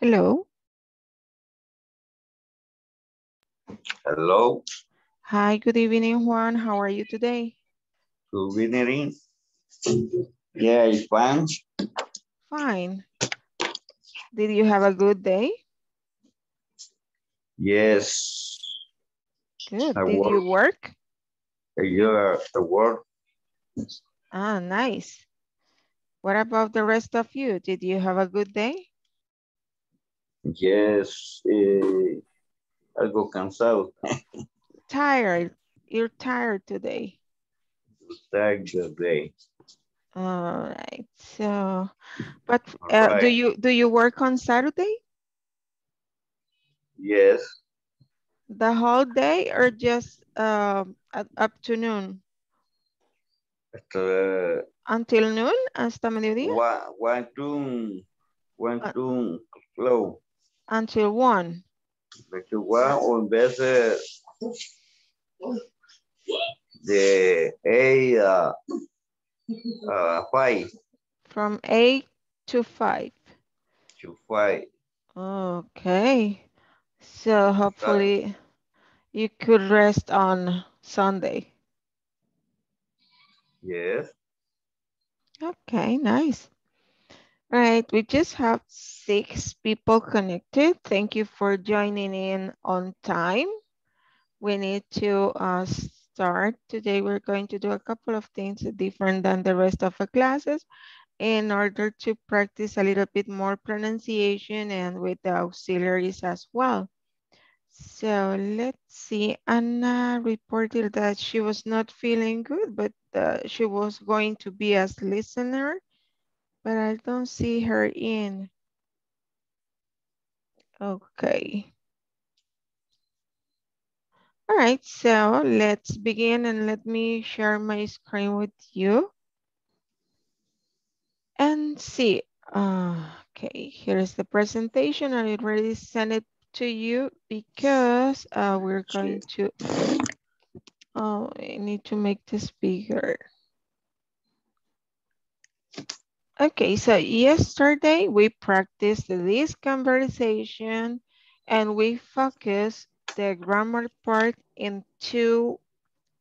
Hello. Hello. Hi, good evening, Juan. How are you today? Good evening. Yeah, it's fine. Fine. Did you have a good day? Yes. Good. Did you work? Yeah, I work. Ah, nice. What about the rest of you? Did you have a good day? Yes. Algo cansado. Tired. You're tired today. Tired today. All right. So, but right. do you work on Saturday? Yes. The whole day or just afternoon? Until noon, hasta mediodía. One, two, low. Until one. Until one, o en vez de eight, five. From 8 to 5. To 5. Okay. So hopefully you could rest on Sunday. Yes. Okay, nice. All right, we just have 6 people connected. Thank you for joining in on time. We need to start. Today we're going to do a couple of things different than the rest of the classes in order to practice a little bit more pronunciation and with the auxiliaries as well. So let's see, Anna reported that she was not feeling good, but she was going to be as listener, but I don't see her in. Okay. All right, so let's begin and let me share my screen with you. And see, okay, here's the presentation. I already sent it to you because we're going to, oh, I need to make this bigger. Okay, so yesterday we practiced this conversation and we focused the grammar part in 2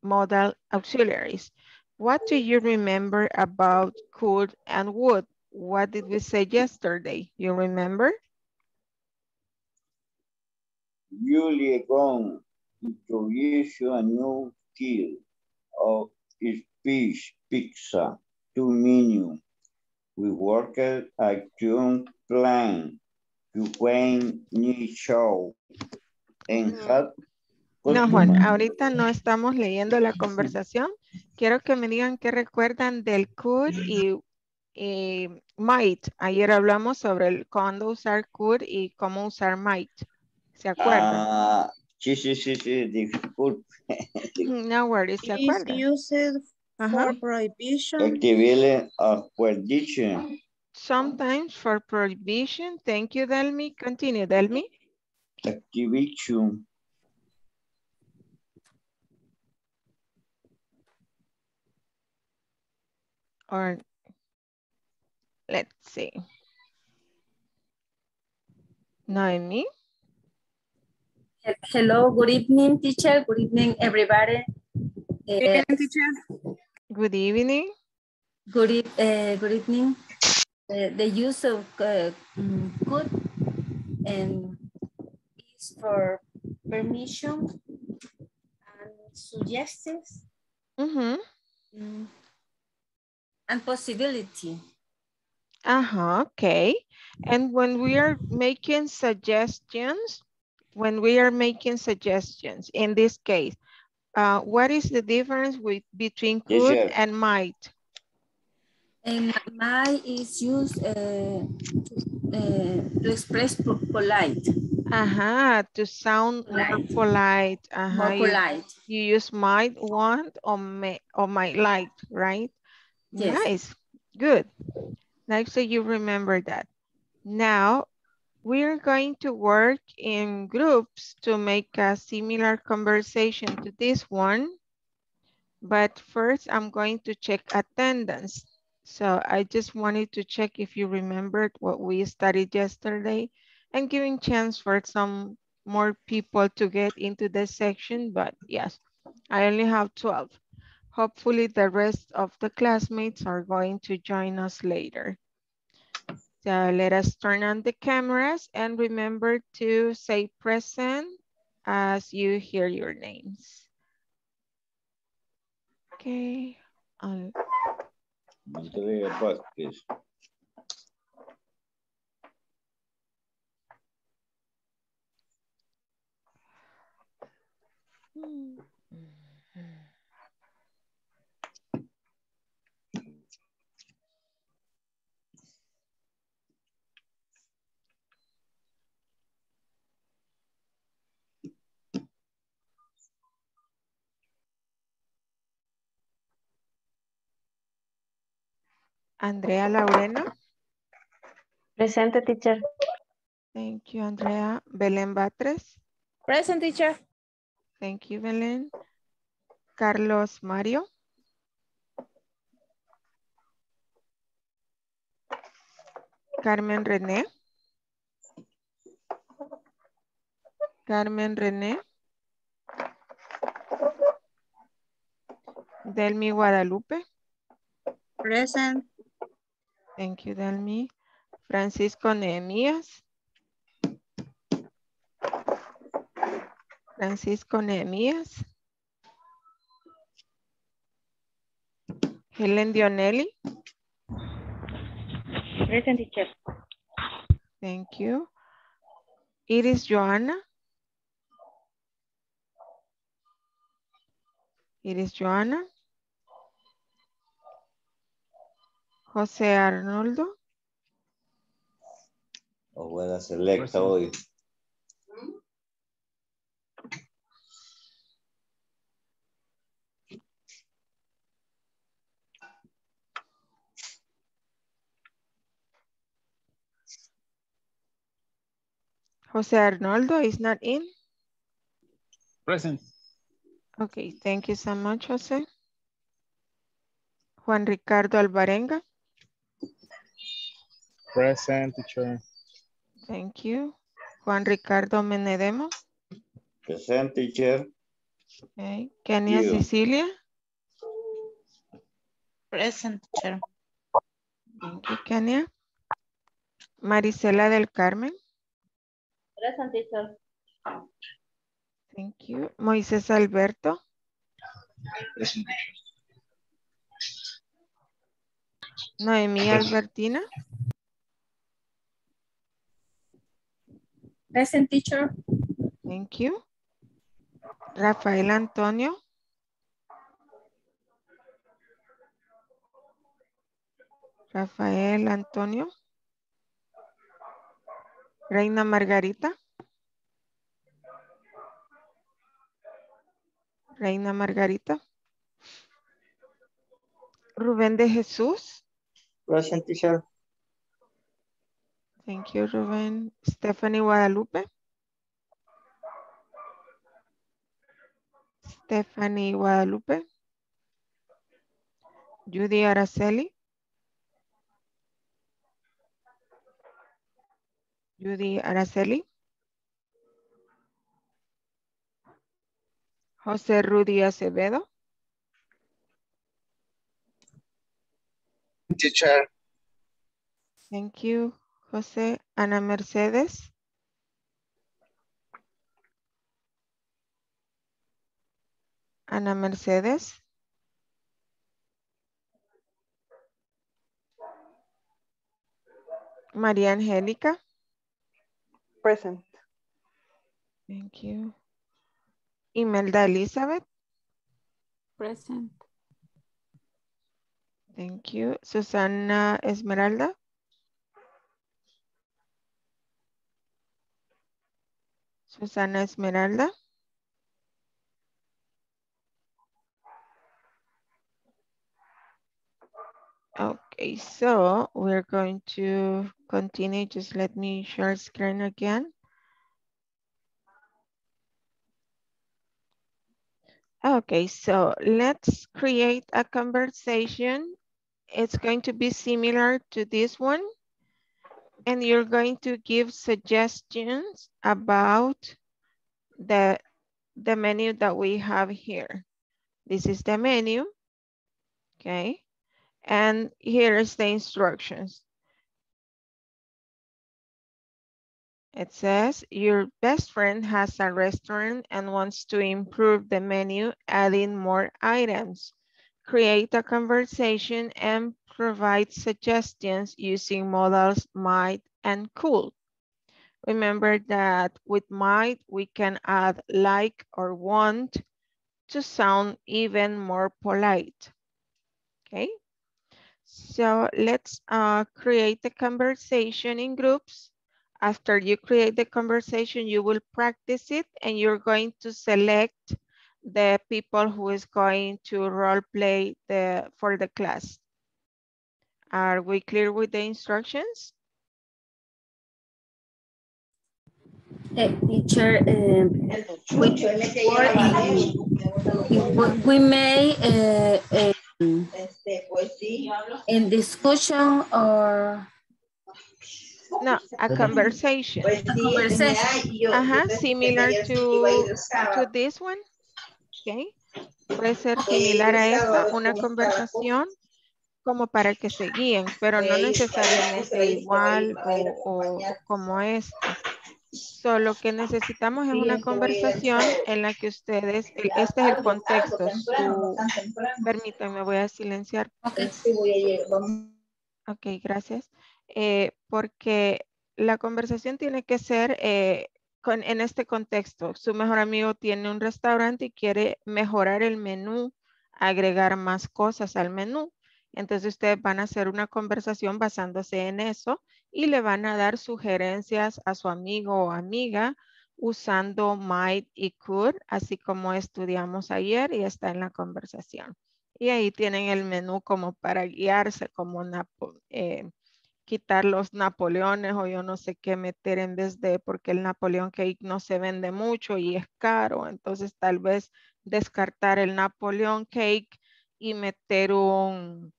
modal auxiliaries. What do you remember about could and would? What did we say yesterday? You remember? Julie Gong introduced a new skill of speech pizza to menu. We worked a joint plan to Wayne Ni Show and had. No, Juan, ahorita no estamos leyendo la conversación. Quiero que me digan qué recuerdan del could y might. Ayer hablamos sobre el cuándo usar could y cómo usar might. ¿Se acuerdan? Sí, disculpe. No worries, ¿se acuerdan? Is used for prohibition. Actively prohibition. Sometimes for prohibition. Thank you, Delmi. Continue, Delmi. Activation. Or let's see. Noemi. Hello, good evening, teacher. Good evening, everybody. Good evening, teacher. Good evening. Good evening. The use of could and is for permission and suggestions. And possibility. Okay. And when we are making suggestions, in this case, what is the difference between could and might? And might is used to express polite. To sound polite. More polite. You use might want or might like, right? Yes. Nice, good. Nice, so you remember that. Now, we're going to work in groups to make a similar conversation to this one. But first, I'm going to check attendance. So I just wanted to check if you remembered what we studied yesterday I'm giving chance for some more people to get into this section, but yes, I only have 12. Hopefully the rest of the classmates are going to join us later. So let us turn on the cameras and remember to say present as you hear your names. Okay. Andrea Batres. Andrea Laureano. Presente, teacher. Thank you, Andrea. Belén Batres. Present, teacher. Thank you, Belén. Carlos Mario. Carmen René. Carmen René. Delmi Guadalupe. Present. Thank you, Delmi. Francisco Nehemías. Francisco Nehemías. Helen Dionelli. Present, teacher. Thank you. Iris Joanna. Iris Joanna. Jose Arnoldo. Oh, buena selecta hoy. Jose Arnoldo is not in. Present. Okay, thank you so much, Jose. Juan Ricardo Alvarenga. Present, teacher. Thank you. Juan Ricardo Menedemos. Present, teacher. Okay. Kenia Cecilia. Present, teacher. Thank you, Kenia. Maricela del Carmen. Present, teacher. Thank you. Moises Alberto. Present, teacher. Noemi Albertina. Present, teacher. Thank you. Rafael Antonio. Rafael Antonio. Reina Margarita. Reina Margarita. Rubén de Jesús. Present, teacher. Thank you, Rubén. Stephanie Guadalupe. Stephanie Guadalupe. Judy Araceli. Judy Araceli. Jose Rudy Acevedo. Teacher. Thank you, Jose. Ana Mercedes. Ana Mercedes. María Angélica. Present. Thank you. Imelda Elizabeth. Present. Thank you. Susana Esmeralda. Susana Esmeralda. Okay, so we're going to continue. Just let me share screen again. Okay, so let's create a conversation. It's going to be similar to this one. and you're going to give suggestions about the menu that we have here. This is the menu, okay? And here is the instructions. It says, your best friend has a restaurant and wants to improve the menu, adding more items. Create a conversation and provide suggestions using modals might and could. Remember that with might, we can add like or want to sound even more polite, okay? So let's create the conversation in groups. After you create the conversation, you will practice it and you're going to select the people who is going to role play for the class. Are we clear with the instructions? Teacher, we may in discussion or no, a conversation. A conversation. Similar to this one. Okay. Puede ser similar a esta, una conversación como para que se guíen, pero no necesariamente igual o como esta. Solo que necesitamos es una conversación en la que ustedes, este es el contexto. Permítanme, voy a silenciar. Ok, gracias. Porque la conversación tiene que ser en este contexto. Su mejor amigo tiene un restaurante y quiere mejorar el menú, agregar más cosas al menú. Entonces ustedes van a hacer una conversación basándose en eso y le van a dar sugerencias a su amigo o amiga usando might y could, así como estudiamos ayer y está en la conversación. Y ahí tienen el menú como para guiarse, como una... quitar los napoleones o yo no sé qué meter en vez de, porque el Napoleón Cake no se vende mucho y es caro, entonces tal vez descartar el Napoleón Cake y meter un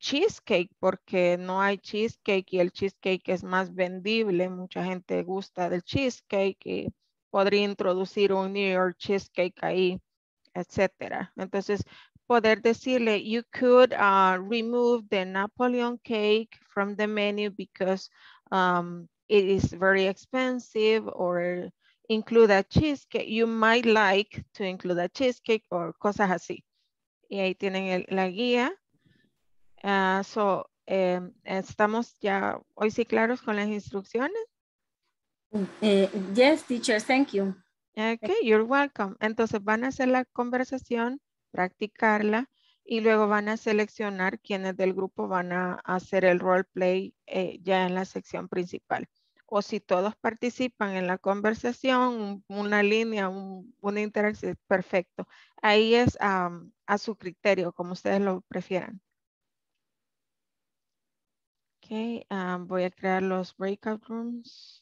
cheesecake, porque no hay cheesecake y el cheesecake es más vendible, mucha gente gusta del cheesecake y podría introducir un New York cheesecake ahí, etcétera. Entonces, poder decirle, you could remove the Napoleon cake from the menu because it is very expensive, or include a cheesecake. You might like to include a cheesecake or cosas así. Y ahí tienen la guía. ¿Estamos ya hoy sí claros con las instrucciones? Yes, teacher, thank you. Okay, you're welcome. Entonces van a hacer la conversación, practicarla y luego van a seleccionar quiénes del grupo van a hacer el role play ya en la sección principal. O si todos participan en la conversación, una línea, una interacción, perfecto. Ahí es a su criterio, como ustedes lo prefieran. Ok, voy a crear los breakout rooms.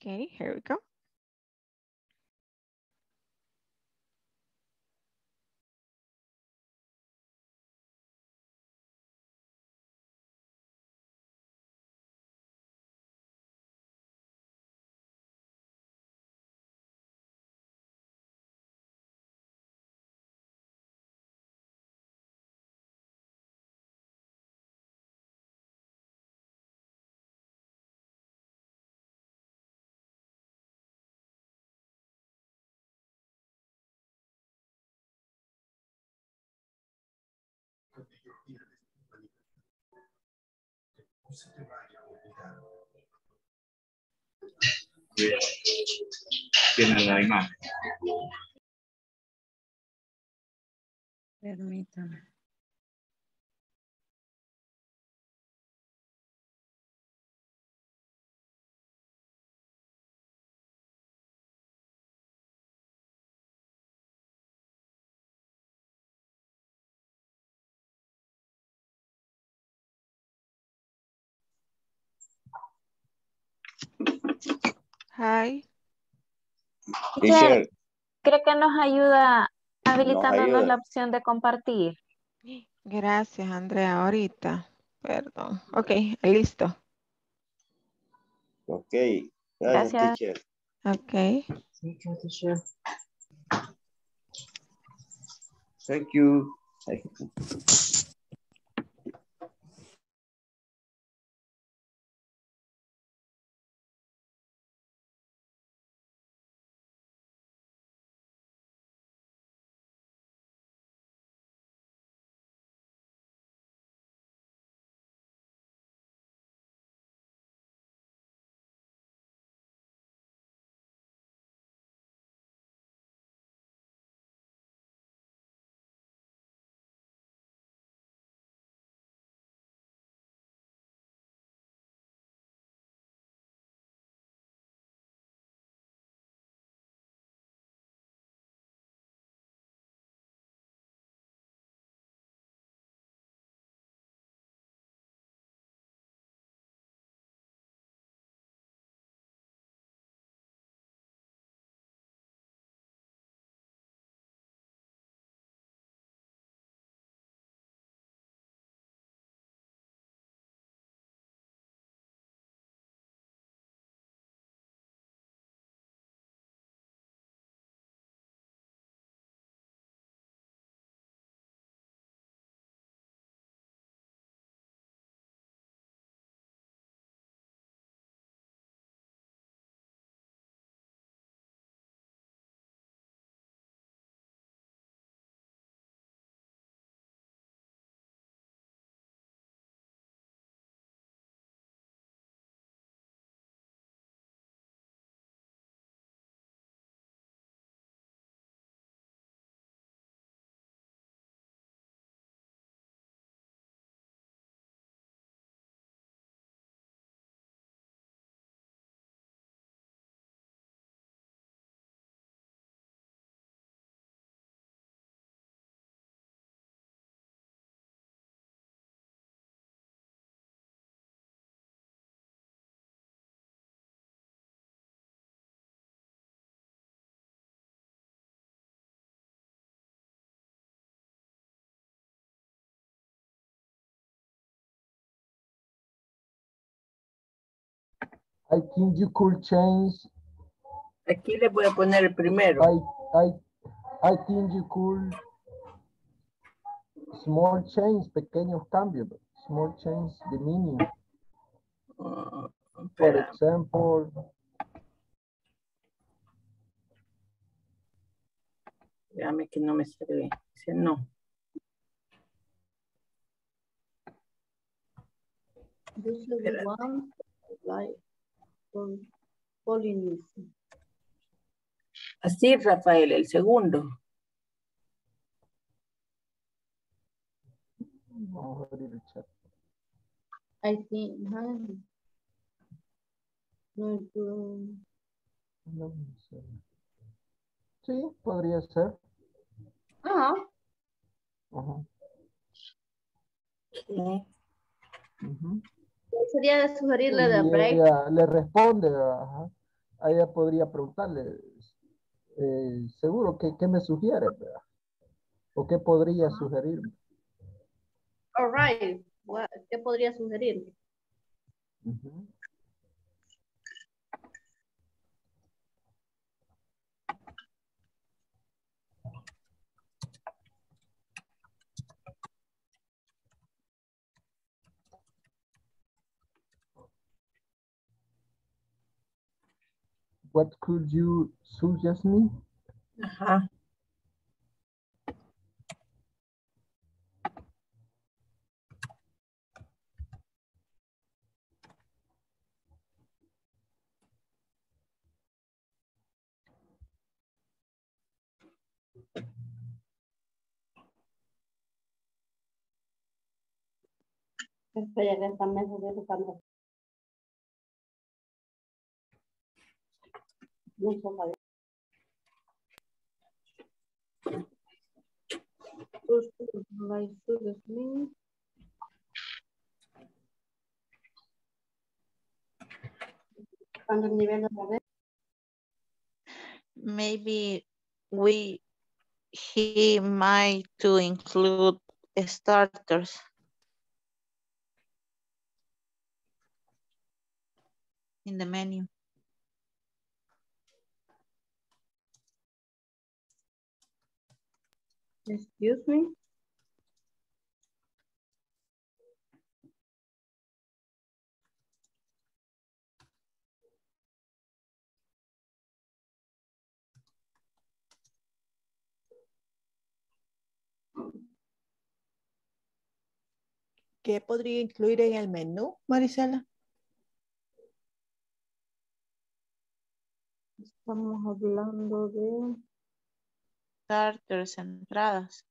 Okay, here we go. Tienen la imagen. Permítame. Hi. Creo que nos ayuda habilitándonos la opción de compartir. Gracias, Andrea. Ahorita. Perdón. Ok, listo. Ok. Gracias, teacher. Ok. Thank you, teacher. Thank you. I think you could change. Aquí le voy a poner el primero. I think you could. Small change, pequeños cambios. Small change the meaning. For example. Espérame que no me sale. Dice no. This is the one like. Polinesia. Así, Rafael, el segundo. I think no, sí, podría ser. Ajá. Sería de sugerirle de break. Ella le responde, ajá. A ella podría preguntarle, seguro, ¿qué me sugiere? ¿Verdad? ¿O qué podría sugerirme? All right. ¿Qué podría sugerirme? Uh-huh. What could you suggest me? Uh-huh. Maybe we he might to include starters. In the menu. Excuse me. ¿Qué podría incluir en el menú, Maricela? Estamos hablando de starters, entradas.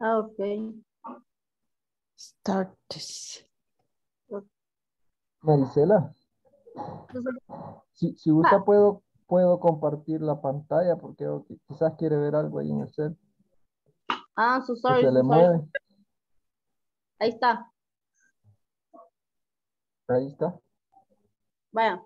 Ah, ok. Starters. Maricela, si gusta puedo compartir la pantalla porque quizás quiere ver algo ahí en el cel. Ah, so sorry. Se le mueve. Ahí está. Ahí está. Vaya.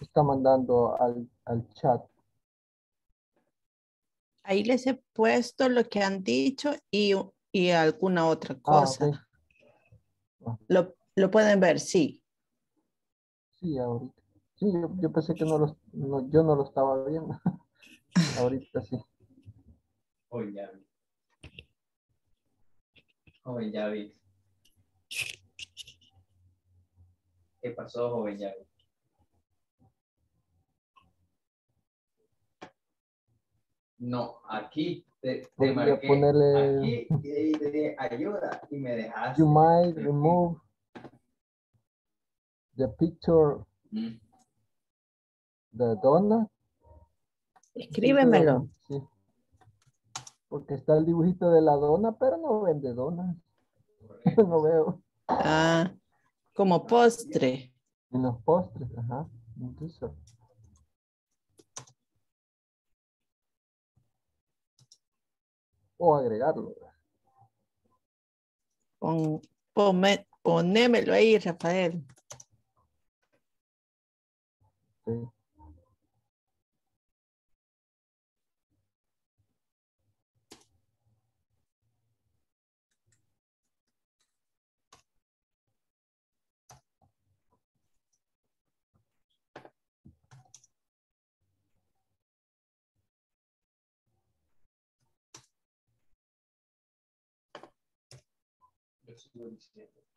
Está mandando al chat. Ahí les he puesto lo que han dicho y alguna otra cosa. Ah, okay. ¿Lo pueden ver? Sí. Sí, ahorita. Sí, yo pensé que yo no lo estaba viendo. Ahorita sí. Hoy ya vi. Joven Yavis. ¿Qué pasó, Joven Yavis? No, aquí te marqué, ponerle... aquí te ayuda y me dejaste. You might remove the picture, the dona. Escríbemelo. Sí. Porque está el dibujito de la dona, pero no vende donas. No veo. Ah, como postre. En los postres, ajá. Incluso. O agregarlo. Ponémelo ahí, Rafael. Sí.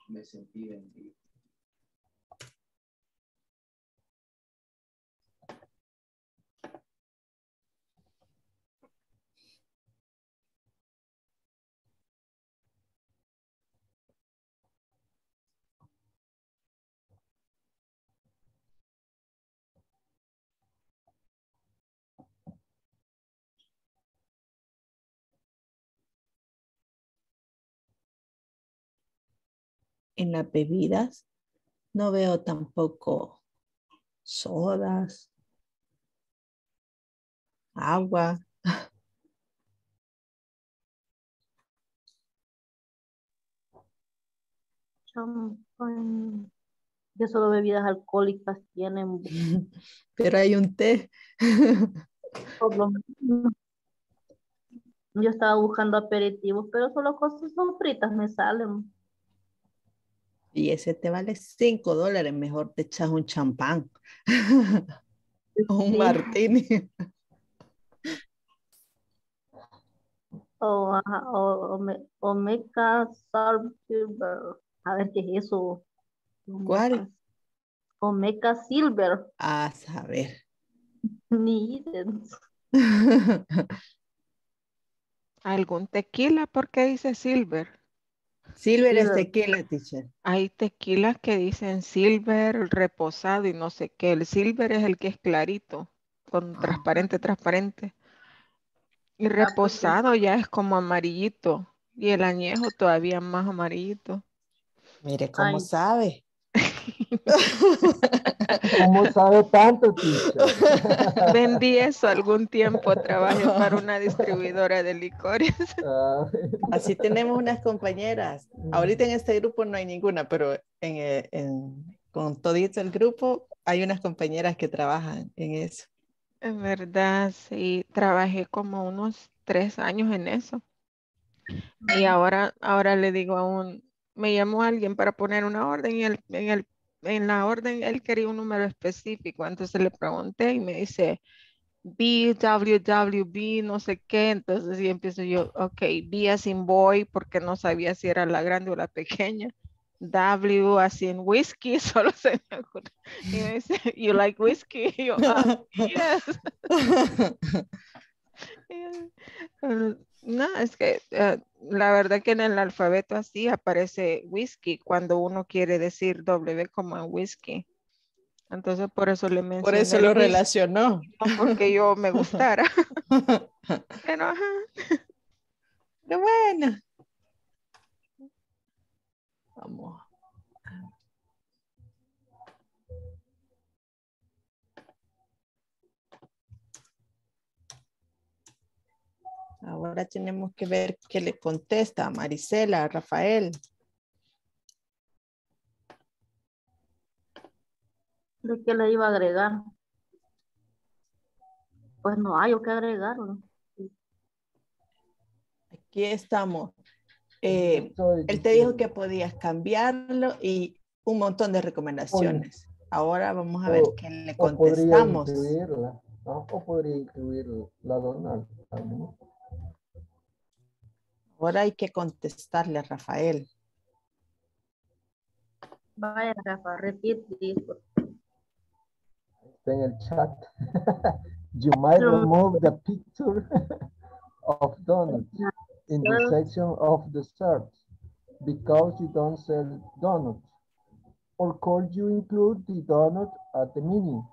Me sentí bendito. En las bebidas no veo tampoco sodas, agua. Yo solo bebidas alcohólicas tienen. Pero hay un té. Por lo menos. Yo estaba buscando aperitivos, pero solo cosas son fritas me salen. Y ese te vale $5, mejor te echas un champán o un martini. Omega Salt Silver. A ver qué es eso. ¿Cuál? Omega Silver. A saber. Ni algún tequila, ¿por qué dice silver? Silver es tequila, teacher. Hay tequilas que dicen silver, reposado y no sé qué. El silver es el que es clarito, con transparente. Y reposado ya es como amarillito. Y el añejo todavía más amarillito. Mire cómo sabe. ¿Cómo sabe tanto, teacher? Vendí eso algún tiempo, trabajé para una distribuidora de licores. Así tenemos unas compañeras. Ahorita en este grupo no hay ninguna, pero con todito el grupo hay unas compañeras que trabajan en eso. En verdad, sí. Trabajé como unos 3 años en eso. Y ahora le digo a me llamó alguien para poner una orden y en la orden él quería un número específico, entonces le pregunté y me dice BWWB no sé qué, entonces y empiezo yo, ok, B as in boy porque no sabía si era la grande o la pequeña, W as in whiskey, solo se me ocurre y me dice, you like whiskey y yo, yes. No, es que la verdad que en el alfabeto así aparece whisky cuando uno quiere decir W como en whisky. Entonces por eso le mencioné. Por eso lo relacionó. No porque yo me gustara. Pero ajá. Pero bueno. Vamos. Ahora tenemos que ver qué le contesta a Maricela, a Rafael. ¿De qué le iba a agregar? Pues no hay que agregarlo. Aquí estamos. Él te dijo que podías cambiarlo y un montón de recomendaciones. Ahora vamos a ver qué le contestamos. O podría incluir la dona también. Ahora hay que contestarle a Rafael. Vaya, Rafa, repite. Está en el chat. You might remove the picture of donuts in the section of desserts because you don't sell donuts. Or could you include the donut at the menu?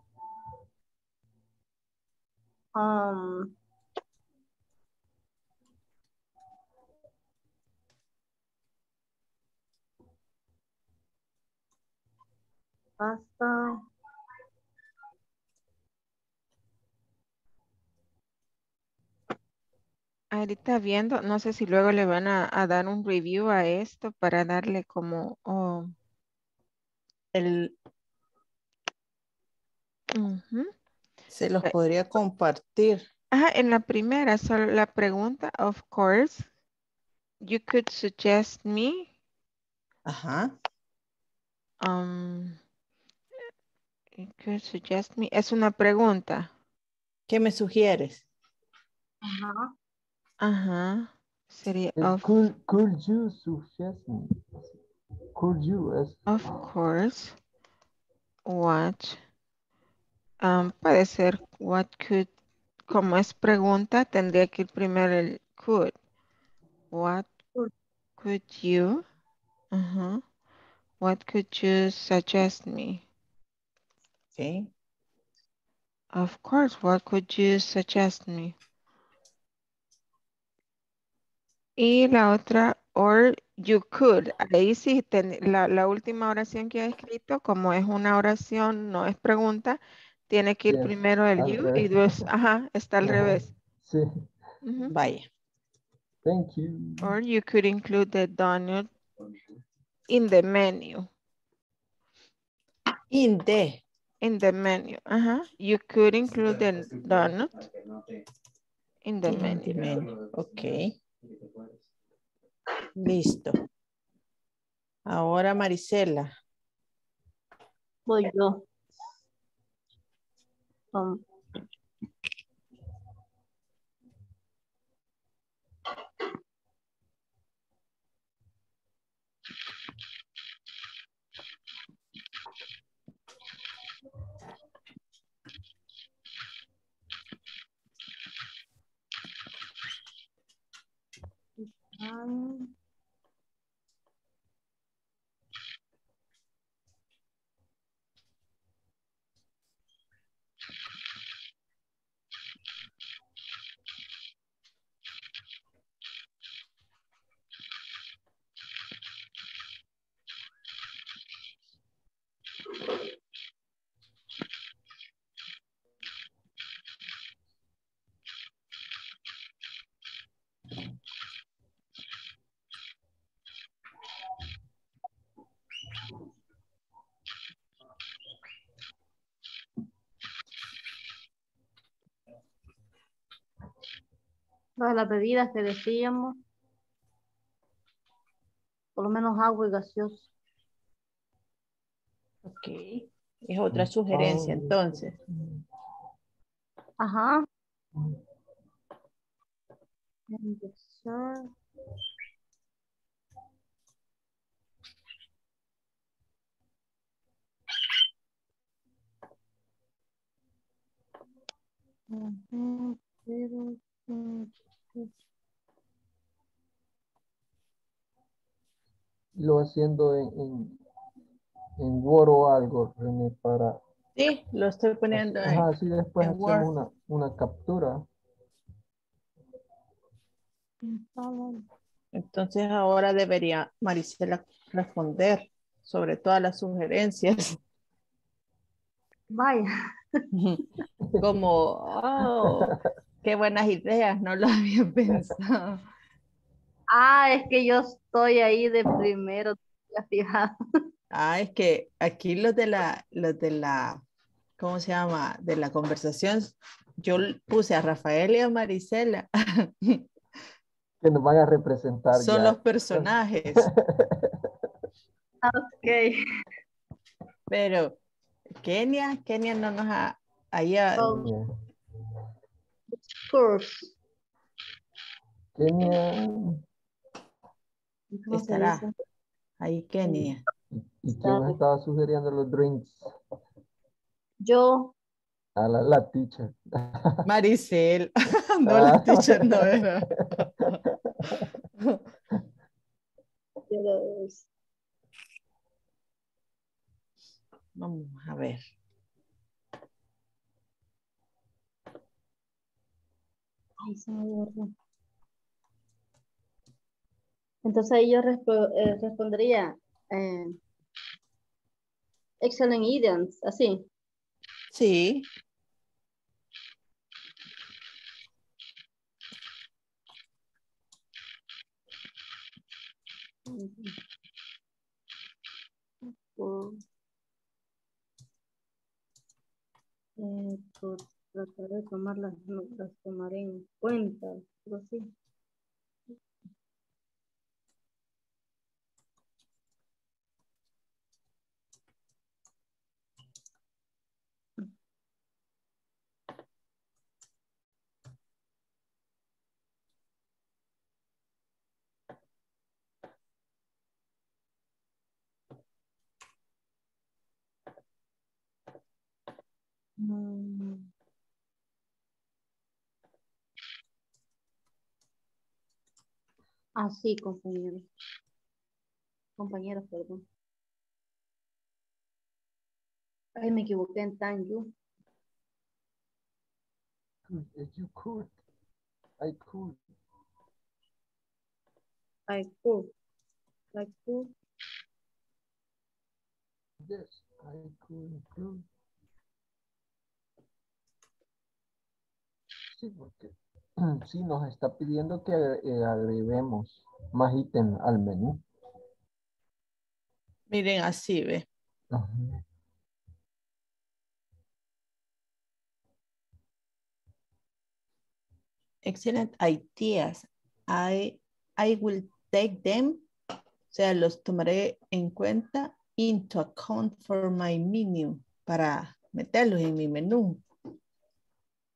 Pasta. Ahorita viendo, no sé si luego le van a dar un review a esto para darle como Se los podría compartir. En la primera, solo la pregunta, of course, you could suggest me. ¿Qué suggest me? Es una pregunta. ¿Qué me sugieres? Sería. Could you suggest me? could you ask? Of course. What? Puede ser what could. Como es pregunta, tendría que ir primero el could. What could you? What could you suggest me? Okay. Of course, what could you suggest me? Y la otra, or you could. Ahí sí, la última oración que ha escrito, como es una oración, no es pregunta, tiene que ir primero el you y dos, está al revés. Sí. Vaya. Thank you. Or you could include the donut in the menu. In the menu. You could include the donut in the menu. Okay. Listo. Ahora Maricela. Voy yo. Todas las bebidas que decíamos, por lo menos agua y gaseosa. Ok, es otra sugerencia entonces. Ajá. Lo haciendo en Word o algo, René, para... Sí, lo estoy poniendo en Word. Así después hacemos una captura. Entonces ahora debería Maricela responder sobre todas las sugerencias. Vaya. Como, oh, qué buenas ideas, no lo había pensado. Es que yo estoy ahí de primero, fijado. Es que aquí los de la, ¿cómo se llama? De la conversación, yo puse a Rafael y a Maricela. Que nos van a representar. Son ya los personajes. Ok. Pero Kenia no nos ha... Kenia... Estará ahí Kenia. ¿Y quién me estaba sugiriendo los drinks? Yo. A la teacher. Maricel. No, la teacher no era. Vamos a ver. Ay, se me borró. Entonces ahí yo respondería excellent idioms, así. Sí. Por tratar de tomar las notas, tomaré en cuenta, pero sí. Así, compañeros. Compañeros, perdón. Ay, me equivoqué en tan you. If you could, I could. I could. I could. Yes, I could. Include. Sí, porque sí nos está pidiendo que agreguemos más ítem al menú. Miren, así ve. Ajá. Excellent ideas. I will take them. O sea, los tomaré en cuenta. Into account for my menu. Para meterlos en mi menú.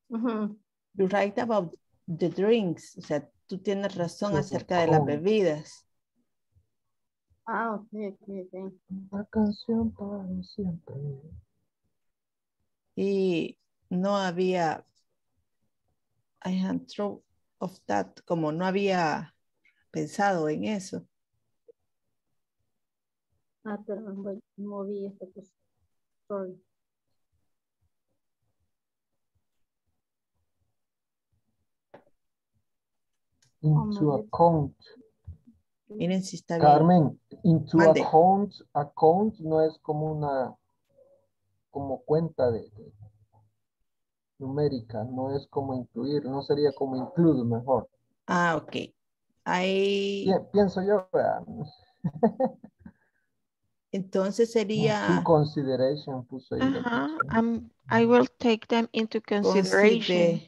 Uh-huh. You're right about the drinks. O sea, tú tienes razón acerca de las bebidas. Ah, ok. Una canción para siempre. Y no había... I had thought of that, como no había pensado en eso. Ah, perdón, moví esta cosa. Sorry. Into account. Miren si está bien. Carmen, into account, no es como una, como cuenta de numérica, no es como incluir, no sería como include mejor. Ah, ok. Ahí... Pienso yo. Entonces sería... In consideration puso ahí. I will take them into consideration.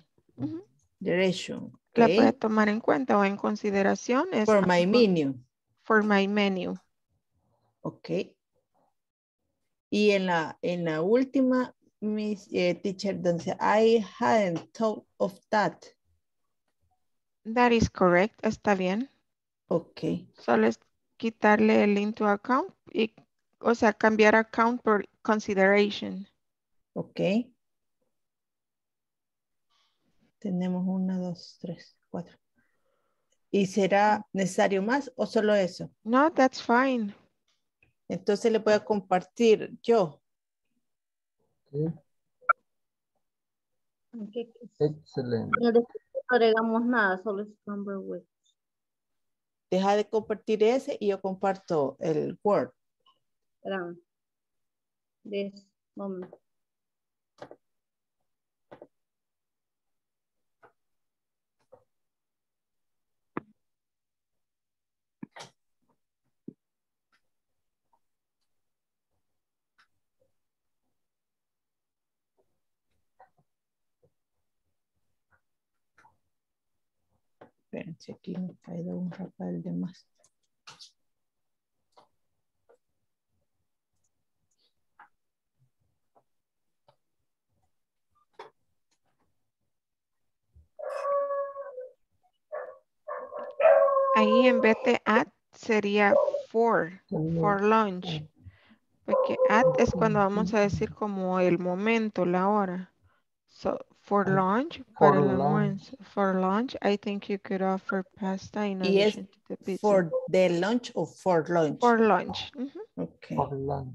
Consideration. Okay. La puede tomar en cuenta o en consideración. Es for my menu. For my menu. Ok. Y en la última... Miss teacher, entonces, I hadn't thought of that. That is correct. Está bien. Ok. Solo es quitarle el into account y, o sea, cambiar account por consideration. Ok. Tenemos 1, 2, 3, 4. ¿Y será necesario más o solo eso? No, that's fine. Entonces le voy a compartir yo. Okay. Excelente. No agregamos nada, solo es number with. Deja de compartir ese y yo comparto el Word. Espera. This moment. Espérense, aquí me ha caído un Rafael de más. Ahí en vez de at sería for lunch. Porque at es cuando vamos a decir como el momento, la hora. So, for lunch, for lunch, I think you could offer pasta in addition to the pizza. For the lunch or for lunch? For lunch. Mm-hmm. Okay. For lunch.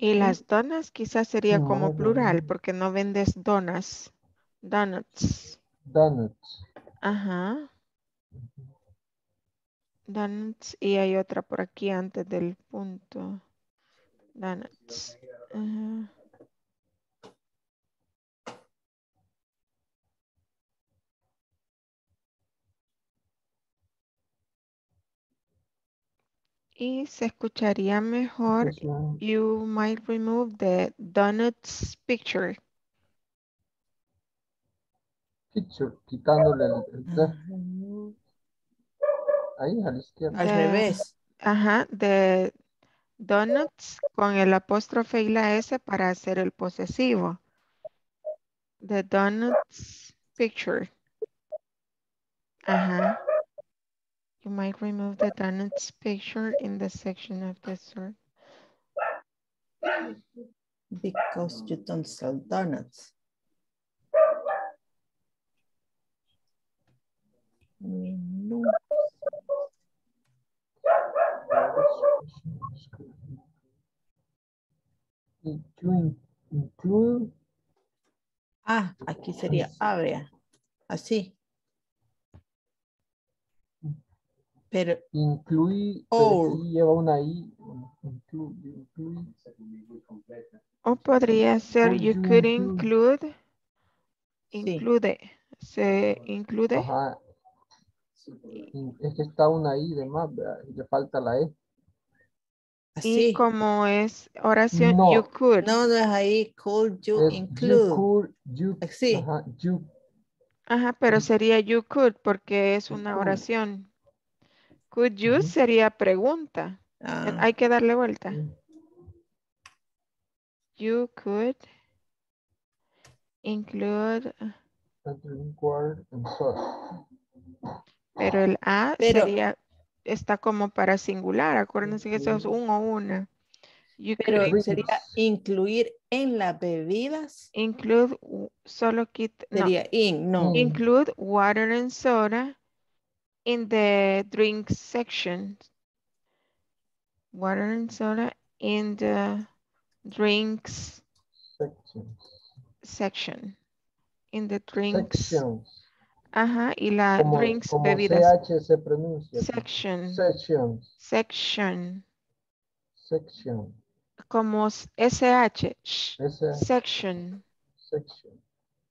Y las donas quizás sería como plural, porque no vendes donas. Donuts. Donuts. Ajá. Donuts. Y hay otra por aquí antes del punto. Donuts. Ajá. Y se escucharía mejor, you might remove the donuts picture. Quitándole el... Ahí, a la izquierda. Al revés. de donuts con el apóstrofe y la S para hacer el posesivo. The donuts picture. You might remove the donuts picture in the section of the dessert. Because you don't sell donuts. Menu. Include. Ah, aquí sería abre, así. Pero incluye, sí lleva una I. Incluye. O podría ser you could include. Include. Sí. Se include. Ajá. Es que está una I de más, le falta la E. Así. Y como es oración, no. You could. No, no es ahí, could you include. You could, you, sí. Ajá, you. Ajá, pero sería you could porque es una oración. Could you sería pregunta. Hay que darle vuelta. You could include. Pero el A sería, está como para singular. Acuérdense que eso es un o una. Pero sería incluir en las bebidas. Include, solo quita. Sería include water and soda in the drink section. Water and soda in the drinks section. In the drinks section. Ajá, y la como, drinks, como bebidas. CH se pronuncia. Section. Section. Section. Section. Como SH. Section. Section.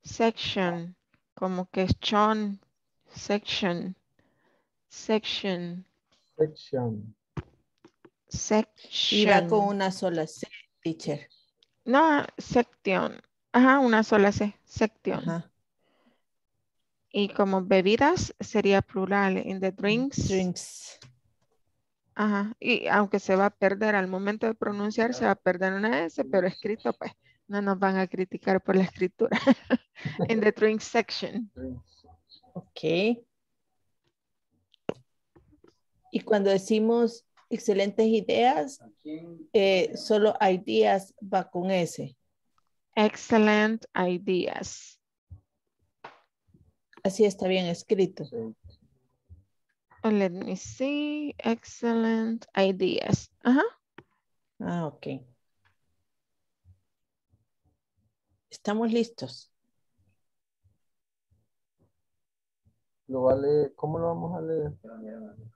Section. Como que es chon. Section. Section. Section. Section. Y va con una sola C, teacher. No, section. Ajá, una sola C. Section. Ajá. Y como bebidas sería plural, in the drinks. Drinks. Ajá, y aunque se va a perder al momento de pronunciar, se va a perder una S, pero escrito, pues, no nos van a criticar por la escritura. In the drinks section. Ok. Y cuando decimos excelentes ideas, solo ideas va con S. Excellent ideas. Así está bien escrito. Let me see. Excellent ideas. Ajá. Ah, ok. Estamos listos. Lo vale, ¿cómo lo vamos a leer?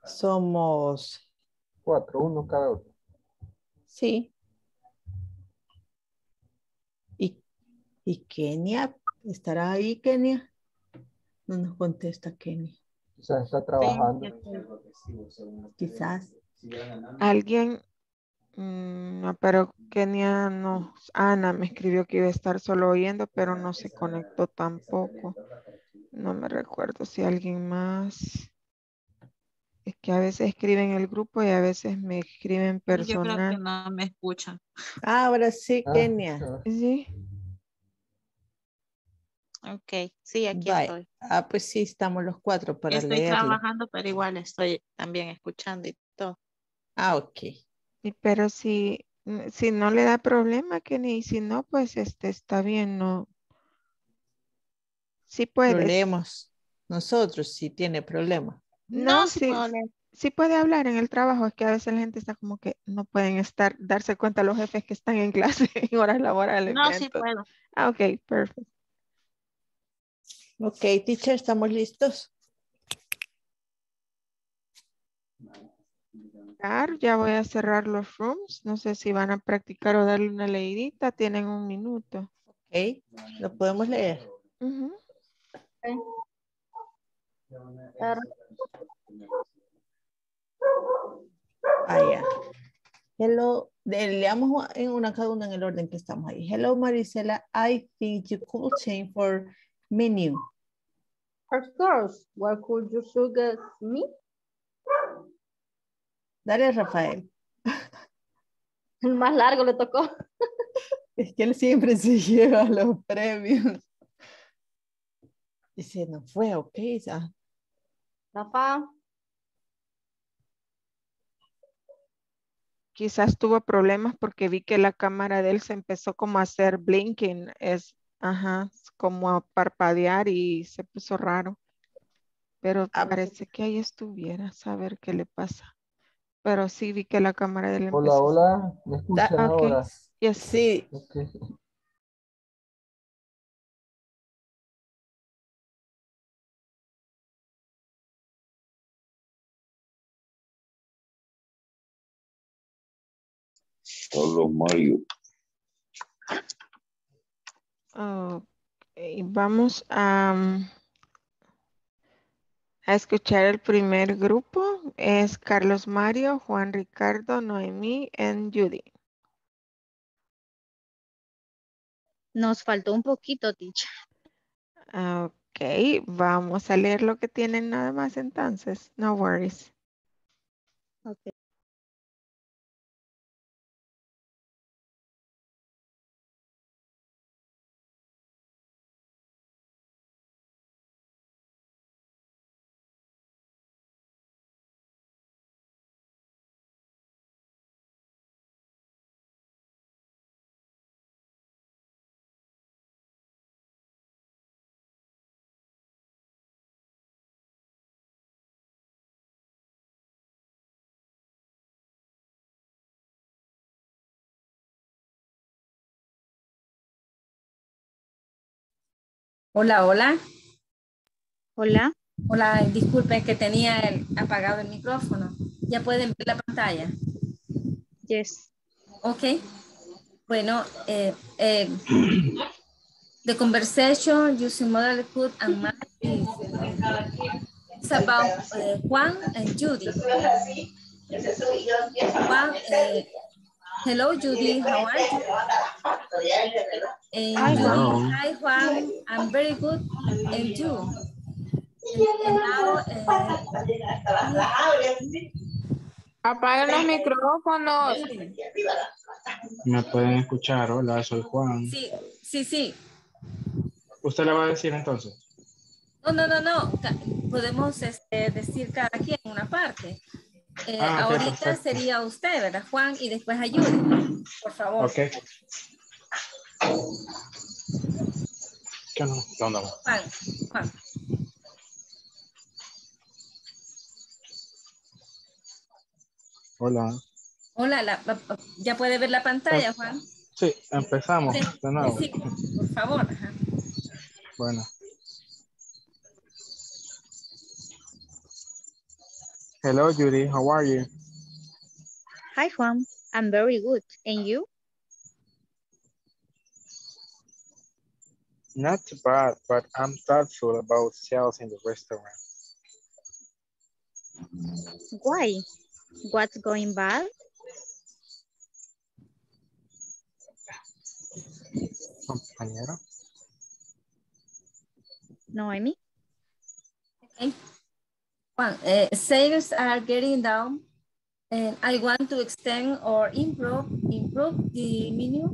Somos 4, uno cada uno. Sí. ¿Y Kenia? ¿Estará ahí Kenia? No nos contesta Kenia. Quizás está trabajando. Quizás. Alguien, pero Kenia no. Ana me escribió que iba a estar solo oyendo, pero no se conectó tampoco. No me recuerdo si alguien más. Es que a veces escriben el grupo y a veces me escriben personal. Yo creo que no me escuchan. Ahora sí, Kenia. Sí. Ok, sí, aquí estoy. Ah, pues sí, estamos los 4 para leer. Estoy trabajando, pero igual estoy también escuchando y todo. Ah, ok. Y pero si no le da problema, Kenia, y si no, pues está bien, ¿no? Sí puedes. Lo leemos nosotros si tiene problema. No, sí puede hablar en el trabajo. Es que a veces la gente está como que no pueden darse cuenta los jefes que están en clase en horas laborales. No, sí puedo. Ah, ok, perfecto. Ok, teacher, ¿estamos listos? Ya voy a cerrar los rooms. No sé si van a practicar o darle una leidita. Tienen un minuto. Ok, ¿lo podemos leer? Okay. Hello. Leamos en cada una en el orden que estamos ahí. Hello, Maricela. I think you could change for menu. Of course. What could you suggest me? Dale, Rafael. Más largo le tocó. Es que él siempre se lleva los premios. Dice, no fue, ok. Rafa. Quizás tuvo problemas porque vi que la cámara de él se empezó como a hacer blinking. Es, ajá, como a parpadear y se puso raro. Pero parece que ahí estuviera, a saber qué le pasa. Pero sí vi que la cámara del... Hola, hola, ¿me escuchan ahora? Yes. Sí. Okay. Carlos Mario. Okay. Vamos a escuchar el primer grupo. Es Carlos Mario, Juan Ricardo, Noemí y Judy. Nos faltó un poquito, Ticha. Ok, vamos a leer lo que tienen nada más entonces. No worries. Okay. Hola, hola. Hola. Hola, disculpen que tenía apagado el micrófono. ¿Ya pueden ver la pantalla? Yes. Ok. Bueno, the conversation using model could and Matt is about Juan and Judy. Juan, hello, Judy. How are you? Hi, Juan. I'm very good. And you? And now, apaguen los micrófonos. Me pueden escuchar. Hola, soy Juan. Sí, sí, sí. ¿Usted le va a decir entonces? No. Podemos decir cada quien una parte. Ahorita perfecto. Sería usted, ¿verdad, Juan? Y después ayúdenme, por favor. Ok. ¿Qué no? Juan. Hola. Hola, ¿ya puede ver la pantalla, Juan? Sí, empezamos. Sí, de nuevo. Sí, por favor. Ajá. Bueno. Hello, Judy. How are you? Hi, Juan. I'm very good. And you? Not too bad, but I'm thoughtful about sales in the restaurant. Why? What's going bad? Compañero. Noemi? Okay. Sales are getting down, and I want to extend or improve the menu,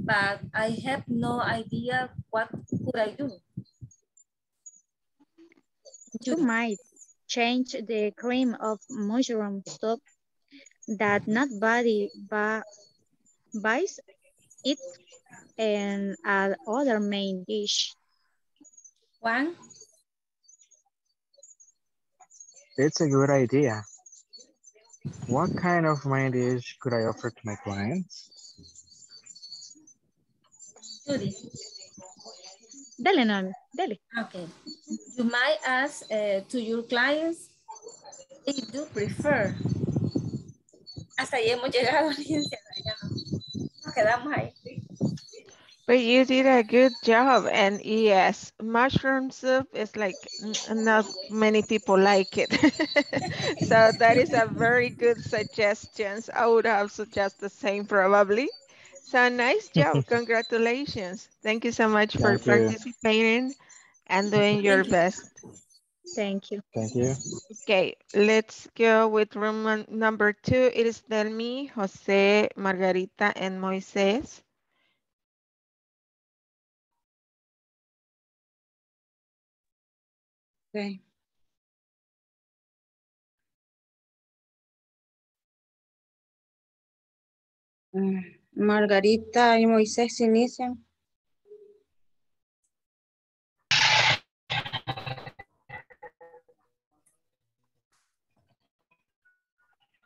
but I have no idea what could I do. You might change the cream of mushroom soup that nobody buys it and another main dish. One. It's a good idea. What kind of main dish could I offer to my clients? Judy. Dale. Okay. You might ask to your clients if you do prefer. Hasta ahí hemos llegado, audiencia. Ya nos quedamos ahí. But you did a good job, and yes, mushroom soup is like not many people like it. So that is a very good suggestion. I would have suggested the same probably. So nice job, congratulations. Thank you so much for participating and doing your best. Thank you. Thank you. Okay, let's go with room number 2. It is Delmi, Jose, Margarita, and Moises. Okay. Margarita y Moisés se inician.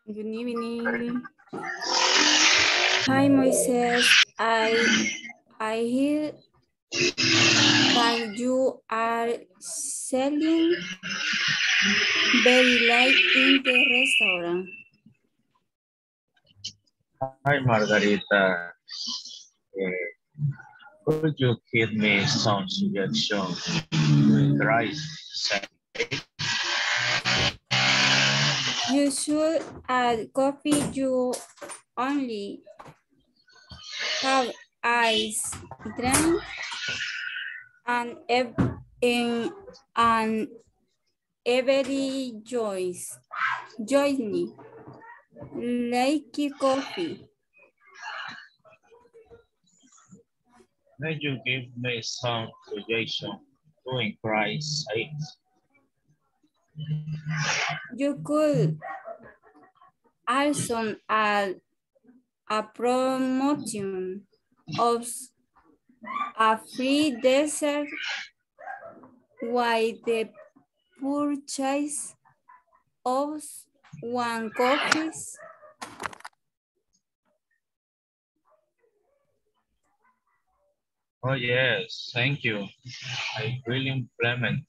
Good evening. Hi, Moisés. I hear that you are selling very light in the restaurant. Hi, Margarita. Could you give me some suggestions with rice? You should add coffee. You only have ice drink and every choice. Join me. Like coffee. May you give me some suggestion to increase it? You could also add a promotion of a free dessert while the purchase of one coffee . Oh yes, thank you. I will implement.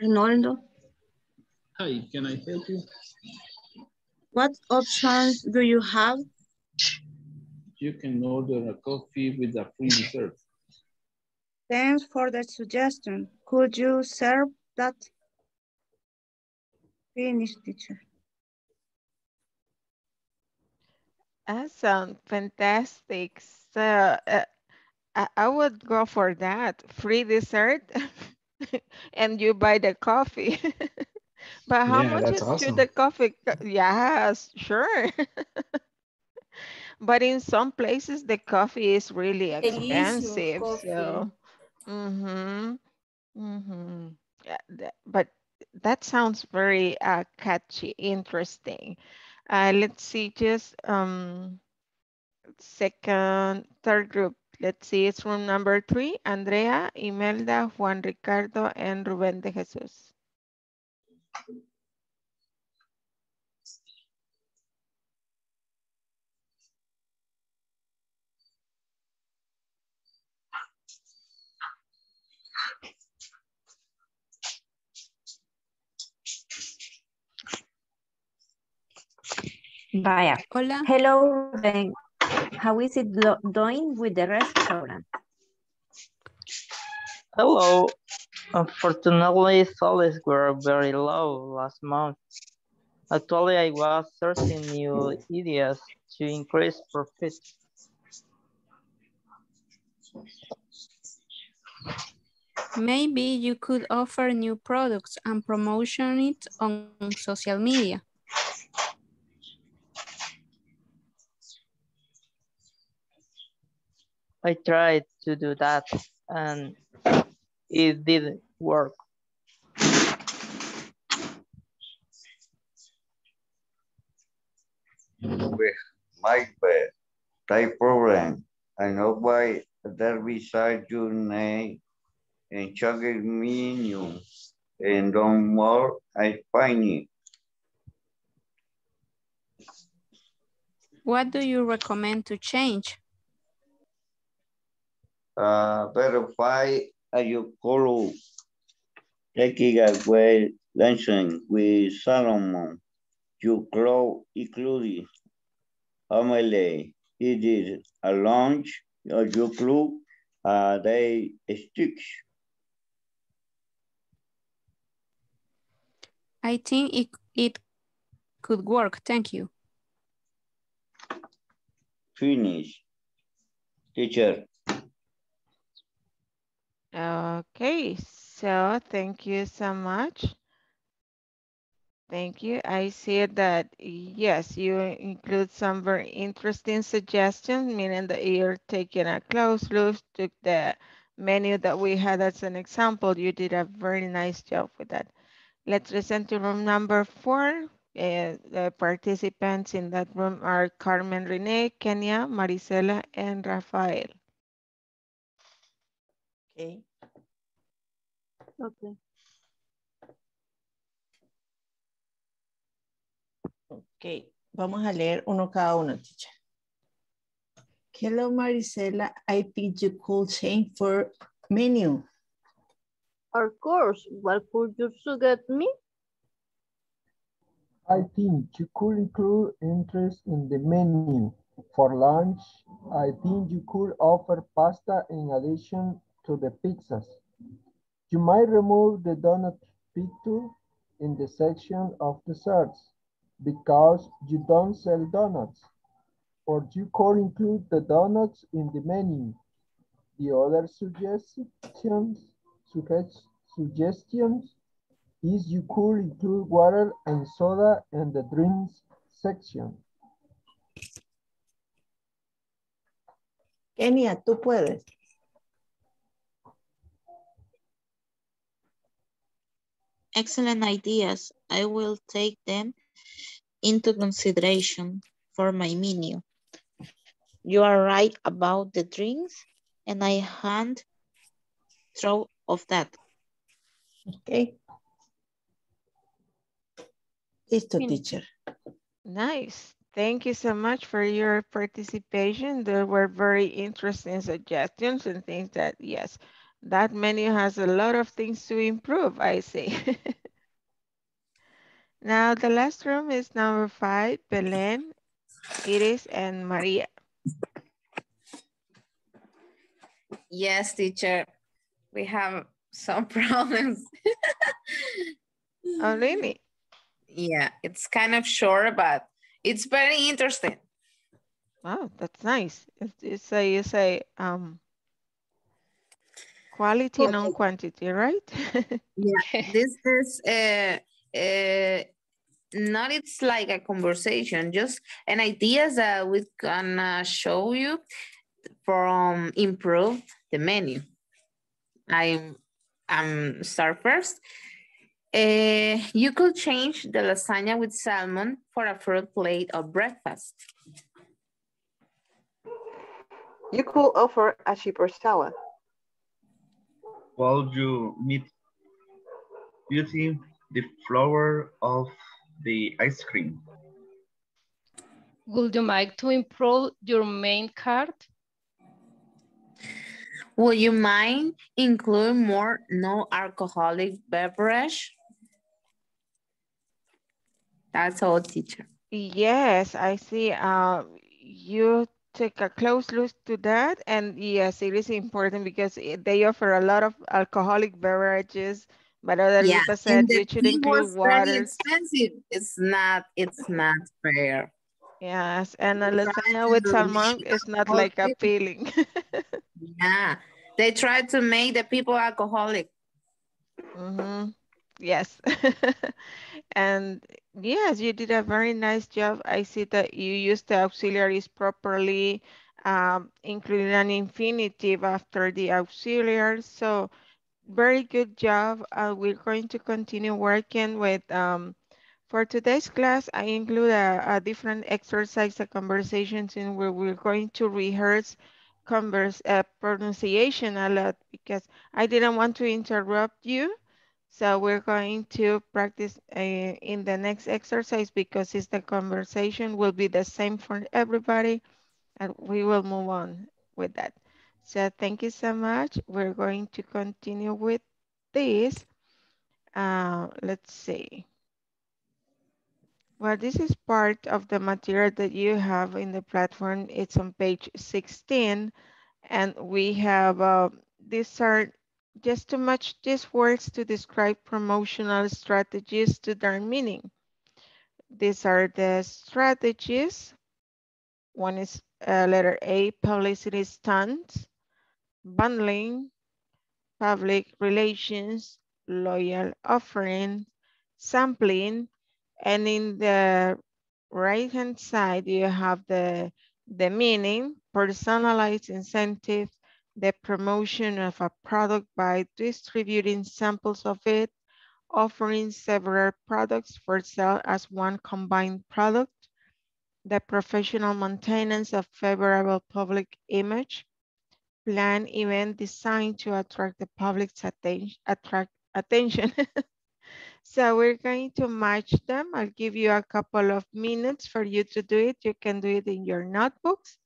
Arnoldo. Hi, can I help you? What options do you have? You can order a coffee with a free dessert. Thanks for the suggestion. Could you serve that? Finish, teacher. Awesome, fantastic. So I would go for that. Free dessert. And you buy the coffee. But how much is awesome. The coffee? Yes, sure. But in some places the coffee is really expensive. Coffee. So, Yeah, but that sounds very catchy, interesting. Let's see, just third group. Let's see, it's room number 3, Andrea, Imelda, Juan Ricardo, and Rubén de Jesús. Vaya. Hola. Hello, Ben. How is it doing with the restaurant? Hello. Unfortunately, sales were very low last month. Actually, I was searching new ideas to increase profit. Maybe you could offer new products and promotion it on social media. I tried to do that and it didn't work. We might be type problem. I know why there beside your name and chocolate menu and don't more I find it. What do you recommend to change? Verify your color, taking away luncheon with salmon, your clothes included, omelette, it is a lunch, your club, they stick. I think it could work, thank you. Finish, teacher. Okay, So thank you so much. Thank you. I see that, yes, you include some very interesting suggestions, meaning that you're taking a close look to the menu that we had as an example. You did a very nice job with that. Let's listen to room number 4. The participants in that room are Carmen René, Kenia, Maricela, and Rafael. Okay. Okay. Ok, vamos a leer uno cada uno, teacher. Hello, Maricela. I think you could change for menu. Of course. What could you suggest me? I think you could include interest in the menu. For lunch, I think you could offer pasta in addition to the pizzas. You might remove the donut picture in the section of desserts, because you don't sell donuts, or you could include the donuts in the menu. The other suggestions is you could include water and soda in the drinks section. Kenia, tú puedes. Excellent ideas. I will take them into consideration for my menu. You are right about the drinks, and I hand throw of that. Okay. Listo, teacher. Nice. Thank you so much for your participation. There were very interesting suggestions and things that, yes, that menu has a lot of things to improve, I see. Now, the last room is number 5, Belén, Iris, and Maria. Yes, teacher. We have some problems. Oh, really? Yeah, it's kind of short, but it's very interesting. Wow, that's nice. It's a quality, okay, non-quantity, right? Yeah, this is... not it's like a conversation, just an ideas that we can show you from improve the menu. I'm start first. You could change the lasagna with salmon for a fruit plate of breakfast. You could offer a cheaper salad. Well, you need using the flour of the ice cream. Would you like to improve your main card? Would you mind include more non-alcoholic beverage? That's all, teacher. Yes, I see. You take a close look to that, and yes, it is important because they offer a lot of alcoholic beverages. But other people said you should include water. Expensive. It's not fair. Yes, and a lasagna with salmon is not like appealing. Yeah, they try to make the people alcoholic. Mm-hmm. Yes, and yes, you did a very nice job. I see that you used the auxiliaries properly, including an infinitive after the auxiliary. So. Very good job. We're going to continue working with, for today's class, I include a different exercise, a conversation in where we're going to rehearse pronunciation a lot because I didn't want to interrupt you. So we're going to practice in the next exercise because it's the conversation will be the same for everybody and we will move on with that. So thank you so much. We're going to continue with this. Let's see. Well, this is part of the material that you have in the platform. It's on page 16. And we have, these are just to match these words to describe promotional strategies to their meaning. These are the strategies. One is letter A, publicity stunts. Bundling, public relations, loyal offering, sampling, and in the right-hand side, you have the meaning, personalized incentive, the promotion of a product by distributing samples of it, offering several products for sale as one combined product, the professional maintenance of favorable public image, plan event designed to attract the public's attention. So we're going to match them. I'll give you a couple of minutes for you to do it. You can do it in your notebooks.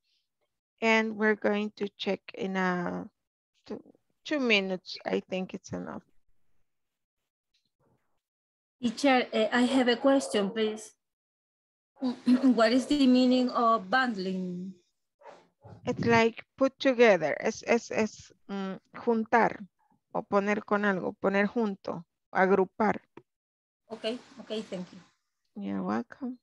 And we're going to check in 2 minutes. I think it's enough. Teacher, I have a question, please. What is the meaning of bundling? It's like put together. Es juntar o poner con algo, poner junto, agrupar. Okay, thank you. You're welcome.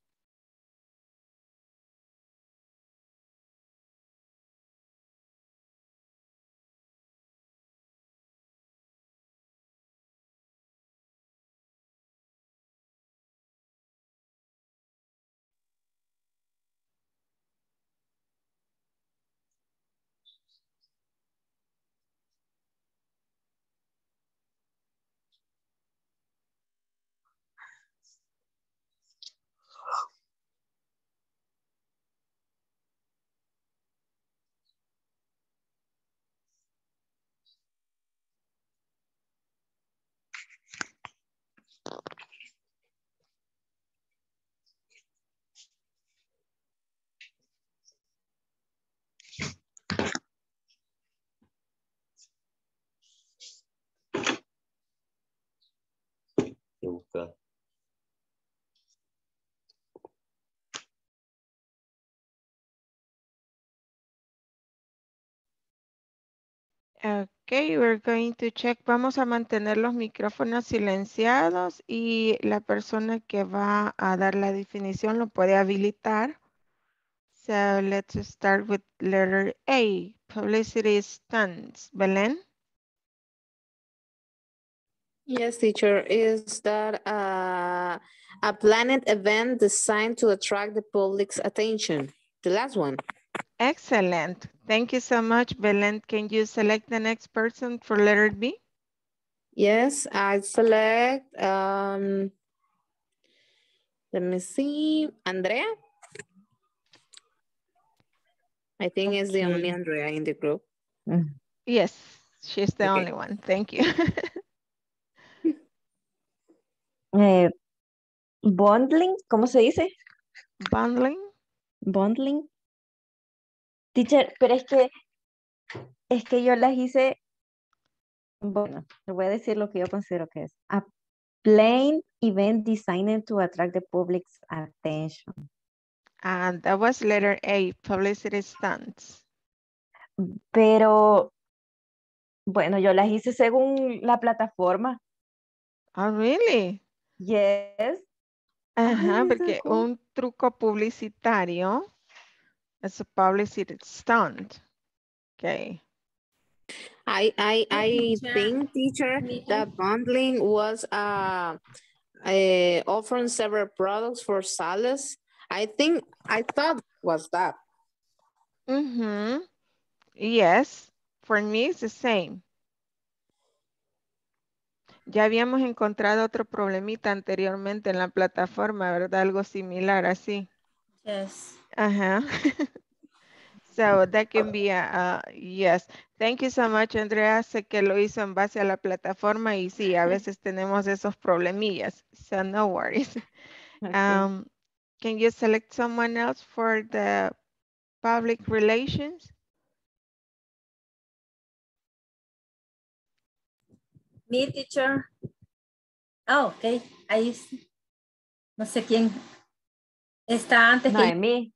Buscar. Okay, we're going to check. Vamos a mantener los micrófonos silenciados y la persona que va a dar la definición lo puede habilitar. So let's start with letter A, publicity stunts. Belén? Yes, teacher. Is that a planned event designed to attract the public's attention? The last one. Excellent. Thank you so much, Belén. Can you select the next person for letter B? Yes, I select, let me see, Andrea. I think it's the only Andrea in the group. Yes, she's the only one. Thank you. Bundling, ¿cómo se dice? Bundling. Teacher, pero es que yo las hice, bueno, le voy a decir lo que yo considero que es. A plain event designed to attract the public's attention. And that was letter A, publicity stunts. Pero, bueno, yo las hice según la plataforma. Oh, really? Yes. Ajá, porque un truco publicitario es a publicity stunt. Okay. I think, teacher, that bundling was offering several products for sales. I thought was that. Mm-hmm. Yes, for me it's the same. Ya habíamos encontrado otro problemita anteriormente en la plataforma, ¿verdad? Algo similar así. Yes. Ajá. So that can be a yes. Thank you so much, Andrea. Sé que lo hizo en base a la plataforma y sí, a veces tenemos esos problemillas. So no worries. Okay. Can you select someone else for the public relations? Mi teacher. Ah, ok. Ahí es. No sé quién está antes. Noemi,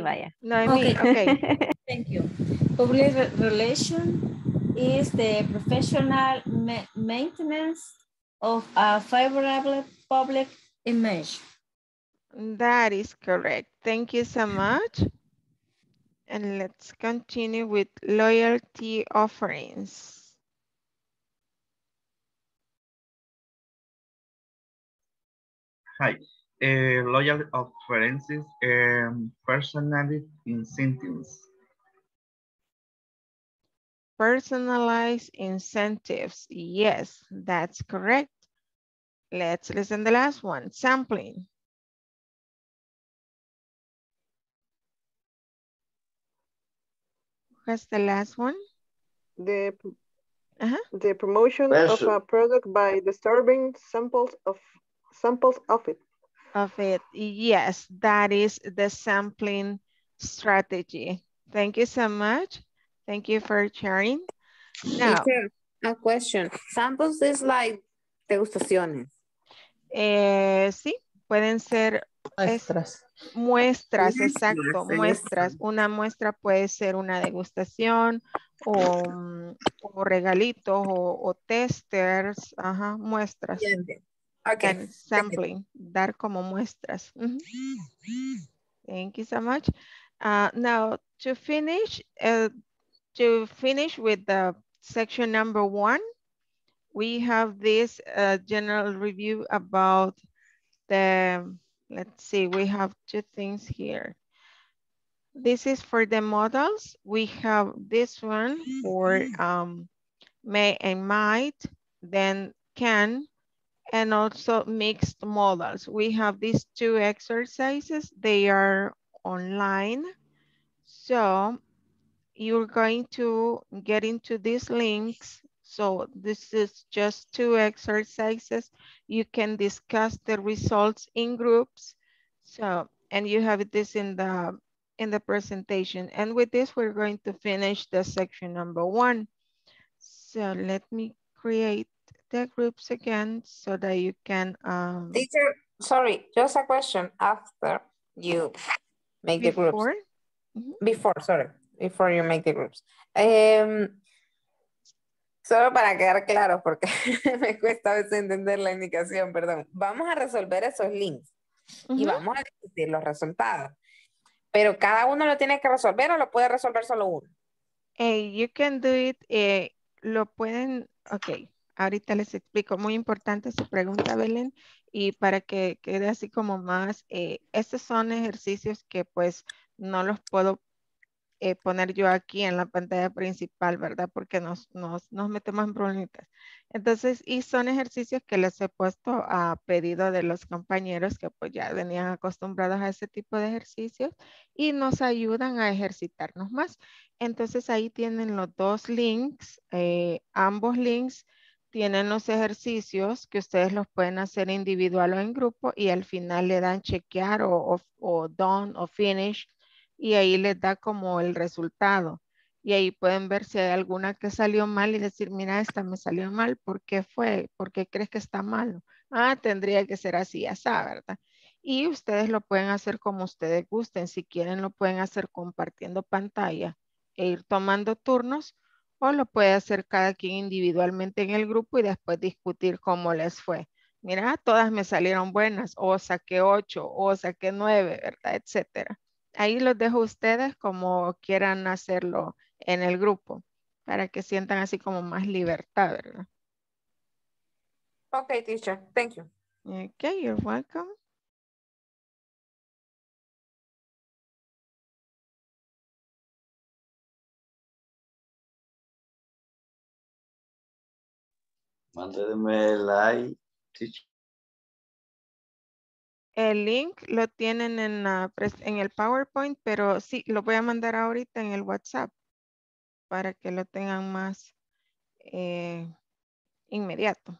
vaya. Noemi, ok. Thank you. Public relation is the professional maintenance of a favorable public image. That is correct. Thank you so much. And let's continue with loyalty offerings. Hi. Loyal offerences and personalized incentives. Personalized incentives. Yes, that's correct. Let's listen to the last one. Sampling. What's the last one? The promotion of a product by distributing samples of it. Of it. Yes, that is the sampling strategy. Thank you so much. Thank you for sharing. Now, a question. Samples is like degustaciones. Sí, pueden ser muestras. Muestras, exacto, muestras. Una muestra puede ser una degustación o regalitos o testers, ajá, muestras. Okay. Sampling, dar como muestras. Thank you so much. Now, to finish with the section number 1, we have this general review about the, let's see, we have 2 things here. This is for the models. We have this one for may and might, then can, and also mixed models. We have these 2 exercises. They are online. So you're going to get into these links. So this is just 2 exercises. You can discuss the results in groups. So, and you have this in the presentation. And with this, we're going to finish the section number 1. So let me create the groups again so that you can. Teacher, sorry, just a question. After you make the groups. Before you make the groups. Solo para quedar claro, porque me cuesta a veces entender la indicación, perdón. Vamos a resolver esos links y vamos a discutir los resultados. Pero cada uno lo tiene que resolver o lo puede resolver solo uno. You can do it. Lo pueden. Ok, ahorita les explico. Muy importante su pregunta, Belén. Y para que quede así como más. Estos son ejercicios que pues no los puedo poner yo aquí en la pantalla principal, ¿verdad? Porque nos metemos en problemitas. Entonces, y son ejercicios que les he puesto a pedido de los compañeros que pues ya venían acostumbrados a ese tipo de ejercicios y nos ayudan a ejercitarnos más. Entonces, ahí tienen los 2 links, ambos links tienen los ejercicios que ustedes los pueden hacer individual o en grupo y al final le dan chequear o done o finish. Y ahí les da como el resultado. Y ahí pueden ver si hay alguna que salió mal y decir, mira, esta me salió mal. ¿Por qué fue? ¿Por qué crees que está malo? Ah, tendría que ser así, ya sabe, ¿verdad? Y ustedes lo pueden hacer como ustedes gusten. Si quieren, lo pueden hacer compartiendo pantalla e ir tomando turnos. O lo puede hacer cada quien individualmente en el grupo y después discutir cómo les fue. Mira, todas me salieron buenas. O saqué 8, o saqué 9, ¿verdad? Etcétera. Ahí los dejo a ustedes como quieran hacerlo en el grupo para que sientan así como más libertad, ¿verdad? Okay, teacher. Thank you. Okay, you're welcome. Mándeme like, teacher. El link lo tienen en el PowerPoint, pero sí, lo voy a mandar ahorita en el WhatsApp para que lo tengan más inmediato.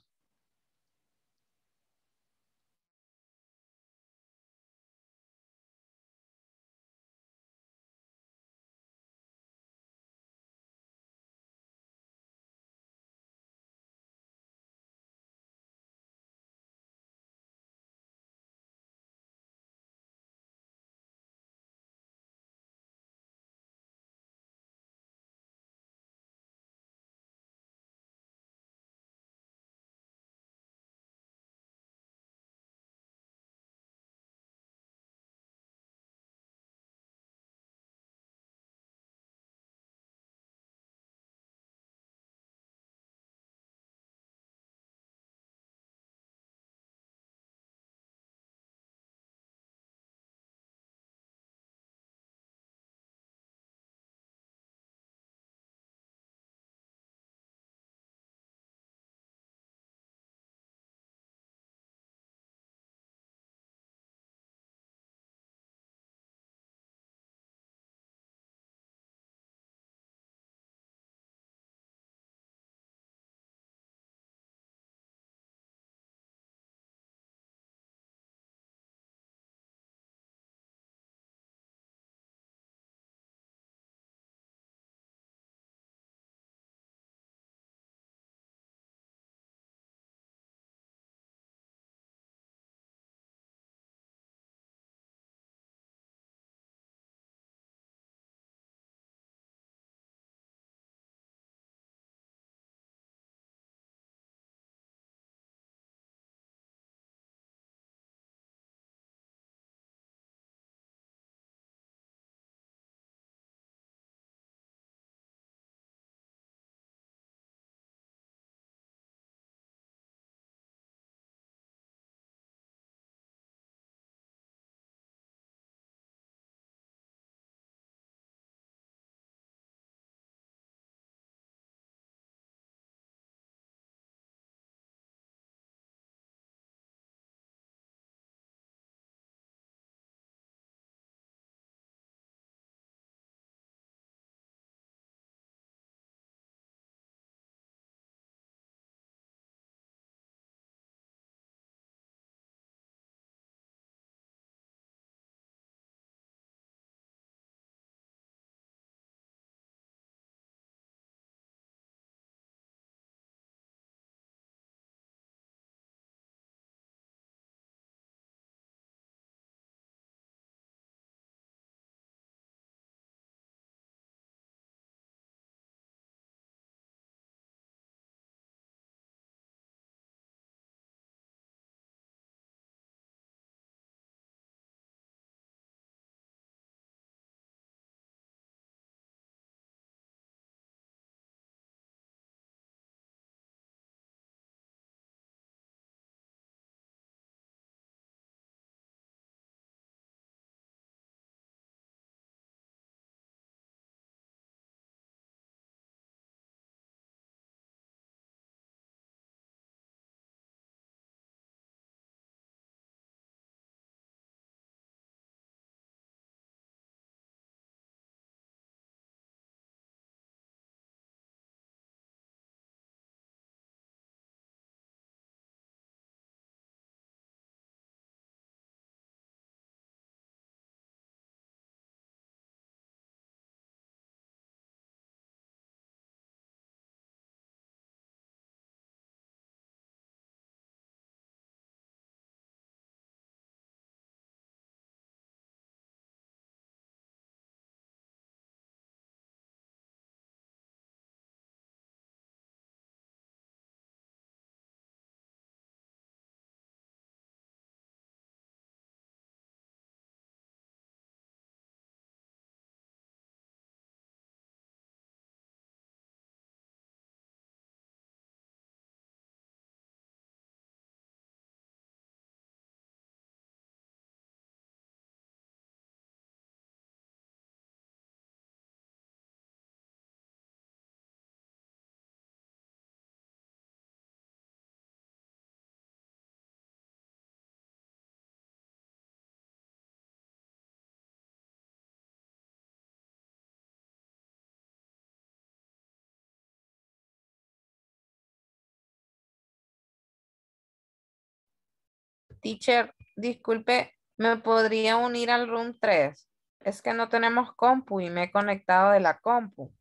Teacher, disculpe, ¿me podría unir al room 3? Es que no tenemos compu y me he conectado de la compu.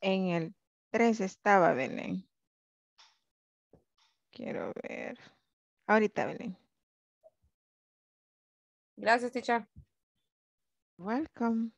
En el 3 estaba Belén. Quiero ver. Ahorita, Belén. Gracias, teacher. Welcome.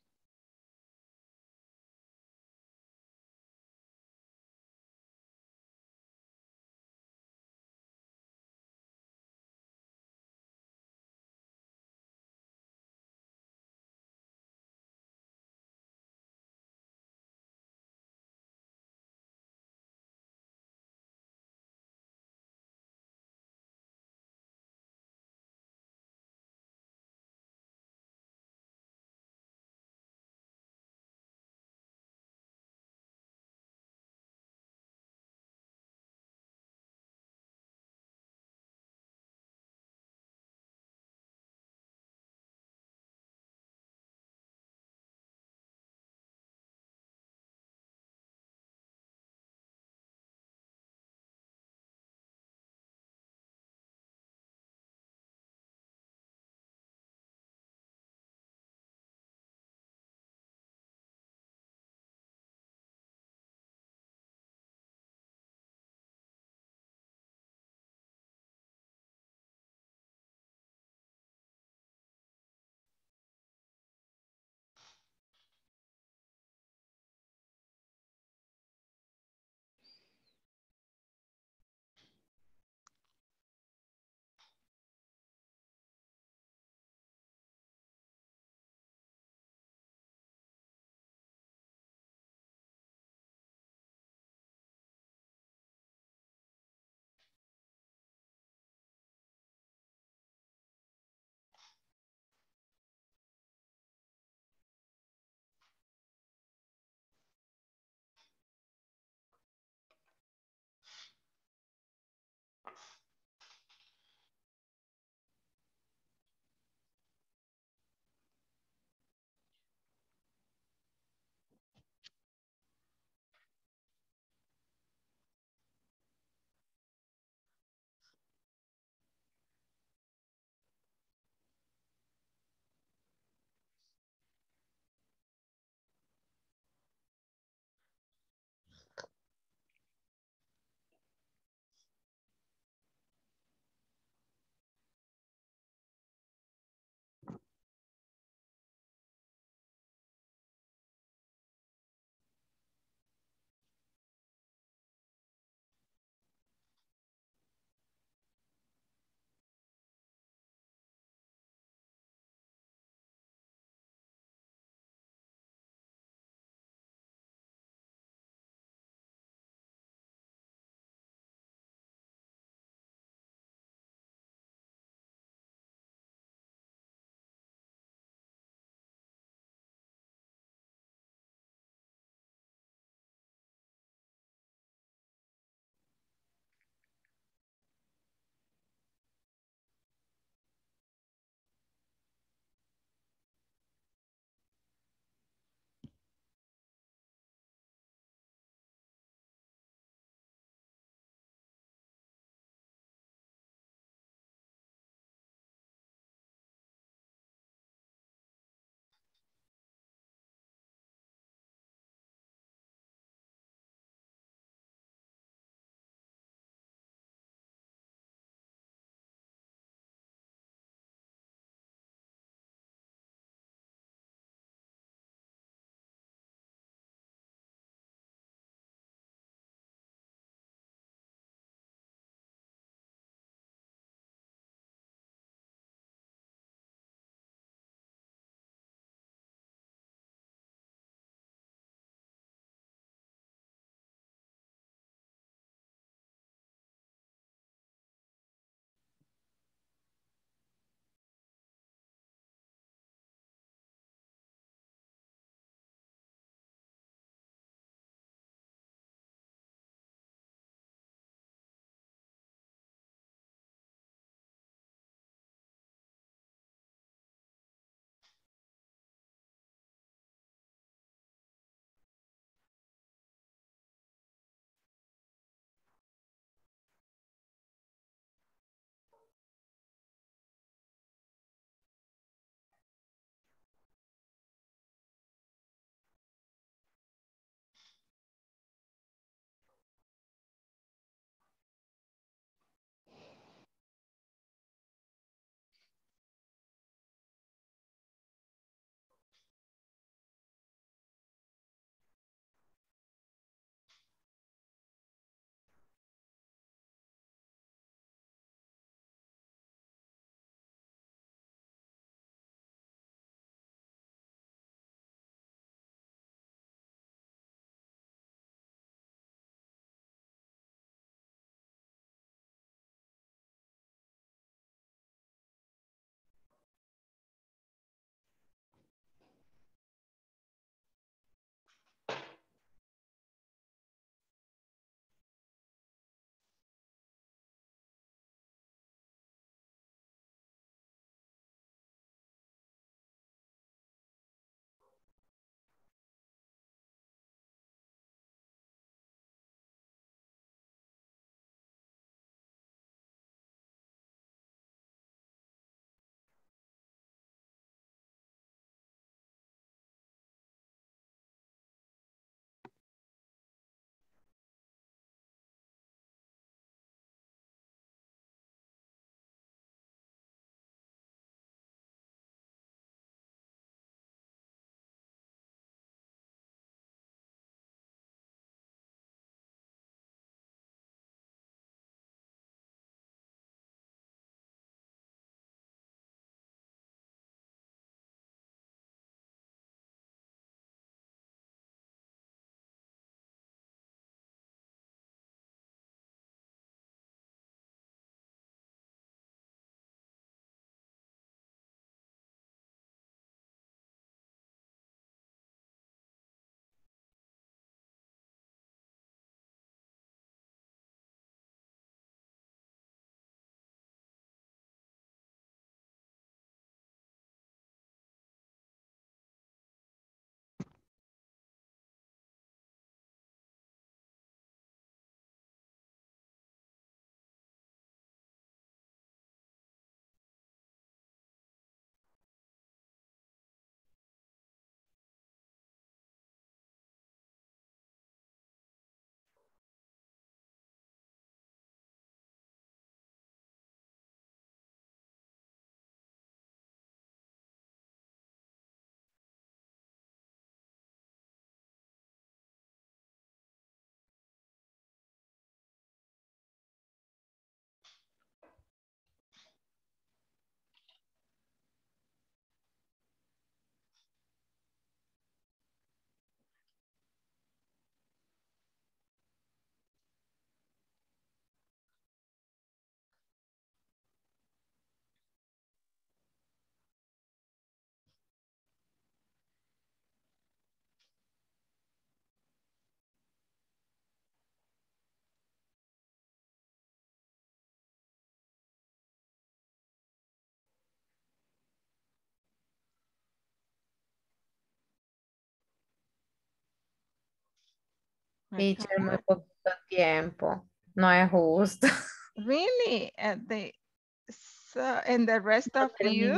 Teacher, muy poquito tiempo. No es justo. Really? And the rest of you?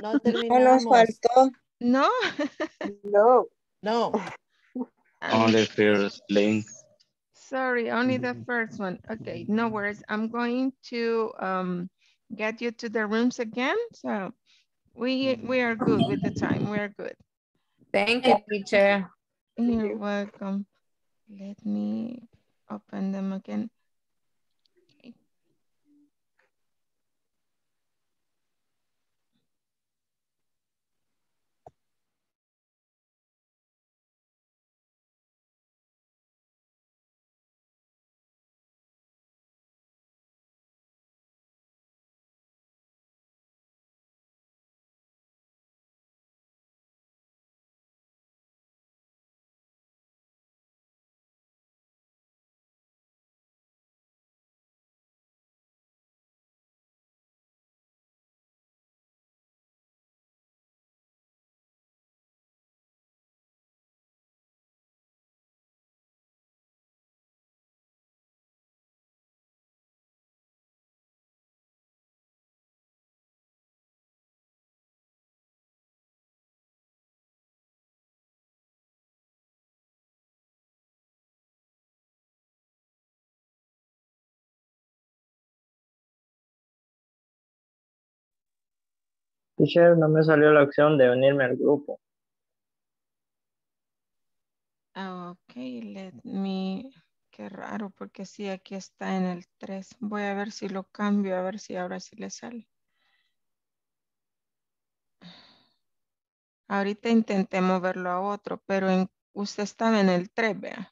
No terminamos. Nos faltó. No. No. No. Only first link. Sorry, only the first one. Okay, no worries. I'm going to get you to the rooms again. So we are good with the time. We are good. Thank you, teacher. You're welcome. Let me open them again. Okay. Teacher, no me salió la opción de unirme al grupo. Okay, let me... Qué raro, porque sí, aquí está en el 3. Voy a ver si lo cambio, a ver si ahora sí le sale. Ahorita intenté moverlo a otro, pero usted estaba en el 3, vea.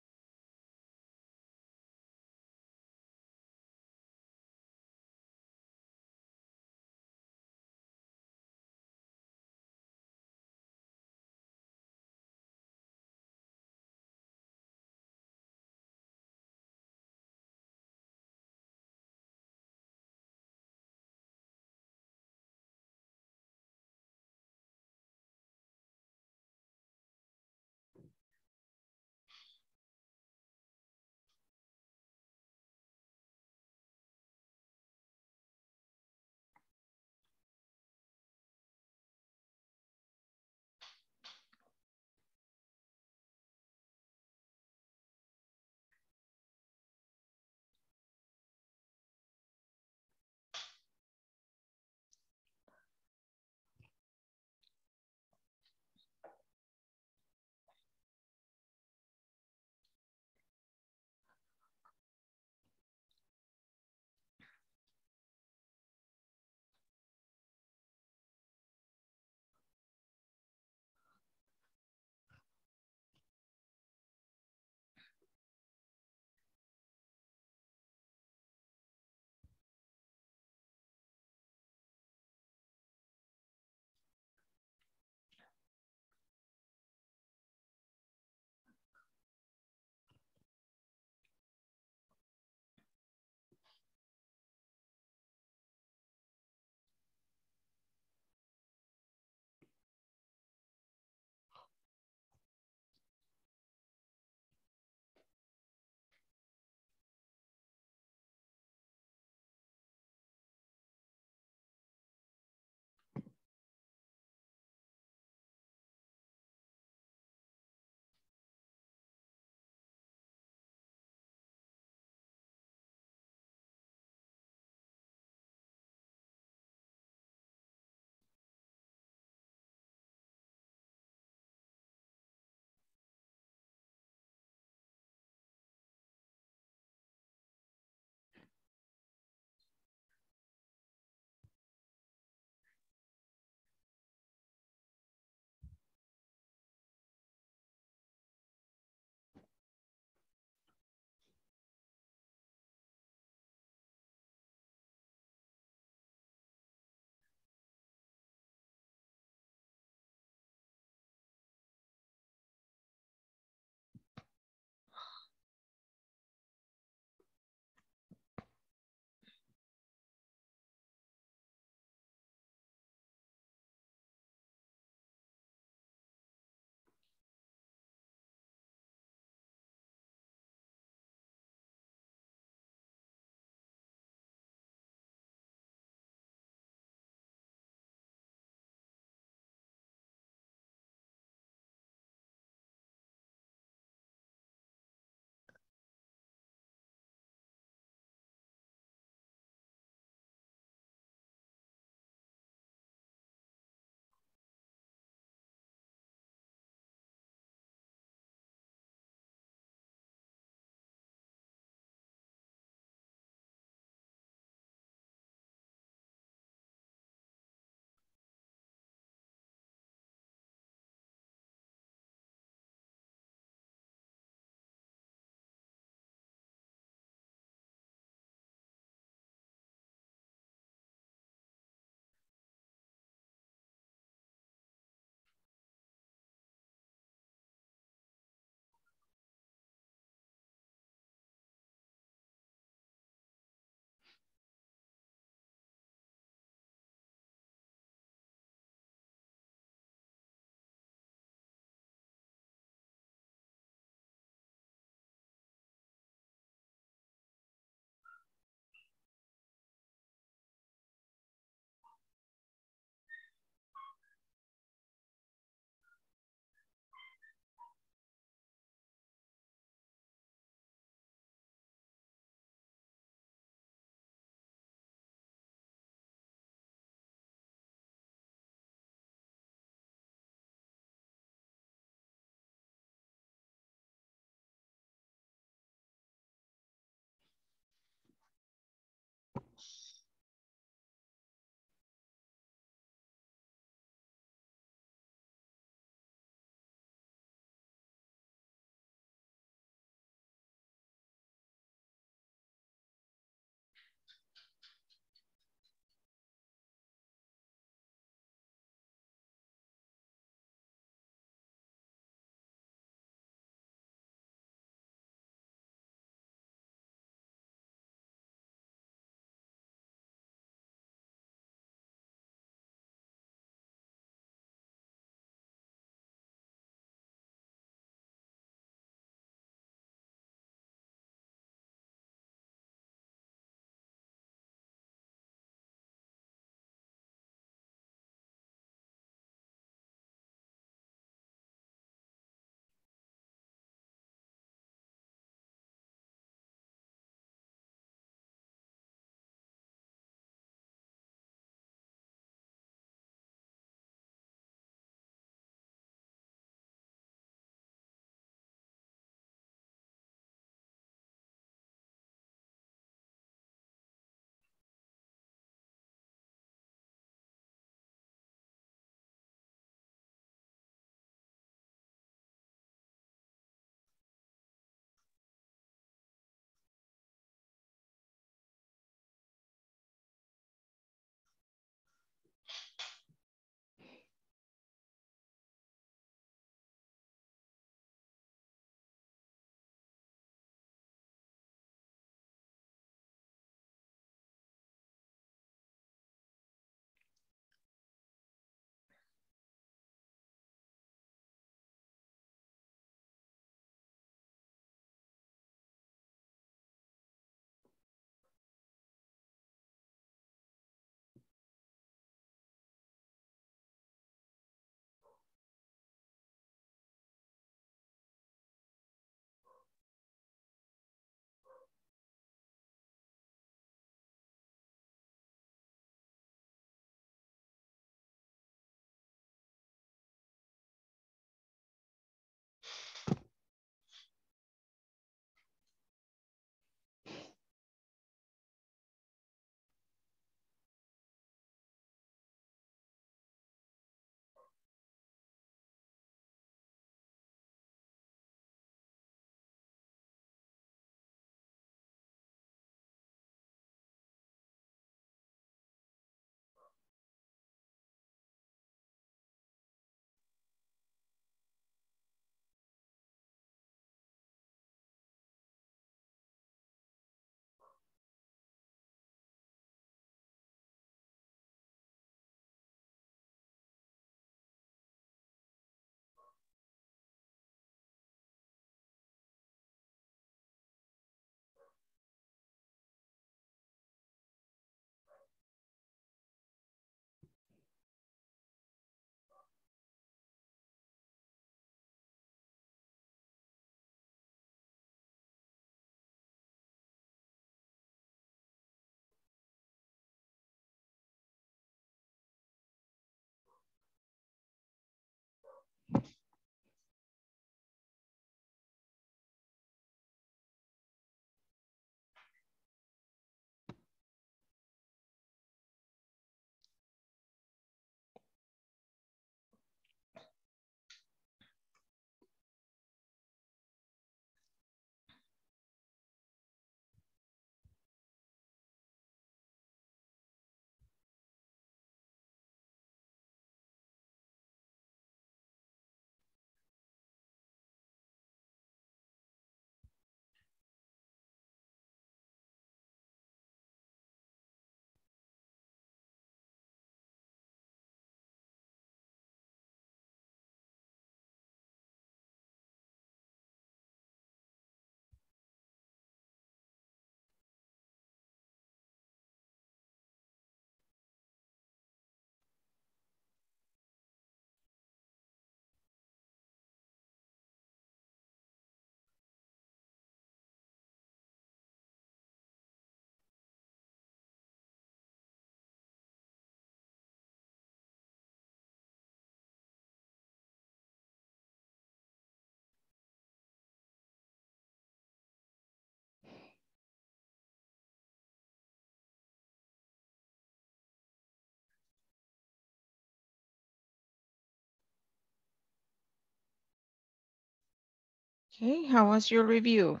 Okay, how was your review?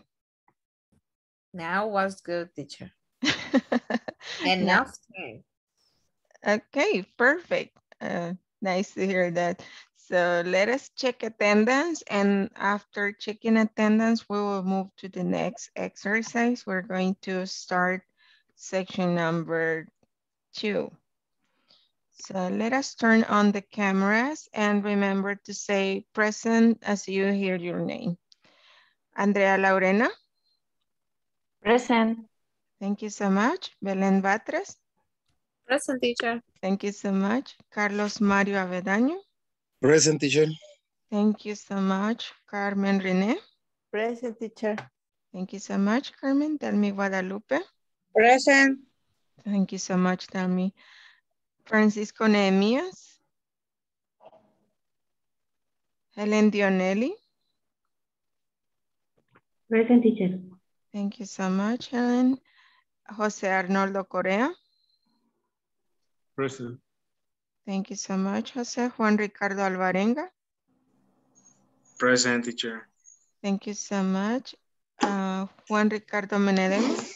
Now was good, teacher. And now. Okay, perfect. Nice to hear that. So let us check attendance, and after checking attendance, we will move to the next exercise. We're going to start section number 2. So let us turn on the cameras and remember to say present as you hear your name. Andrea Laureano. Present. Thank you so much. Belén Batres. Present, teacher. Thank you so much. Carlos Mario Avedaño. Present, teacher. Thank you so much. Carmen René. Present, teacher. Thank you so much, Carmen. Delmi Guadalupe. Present. Thank you so much, Delmi. Francisco Nehemías. Helen Dionelli. Present, teacher. Thank you so much, Helen. Jose Arnoldo Correa. Present. Thank you so much, Jose. Juan Ricardo Alvarenga. Present, teacher. Thank you so much. Juan Ricardo Menedemos.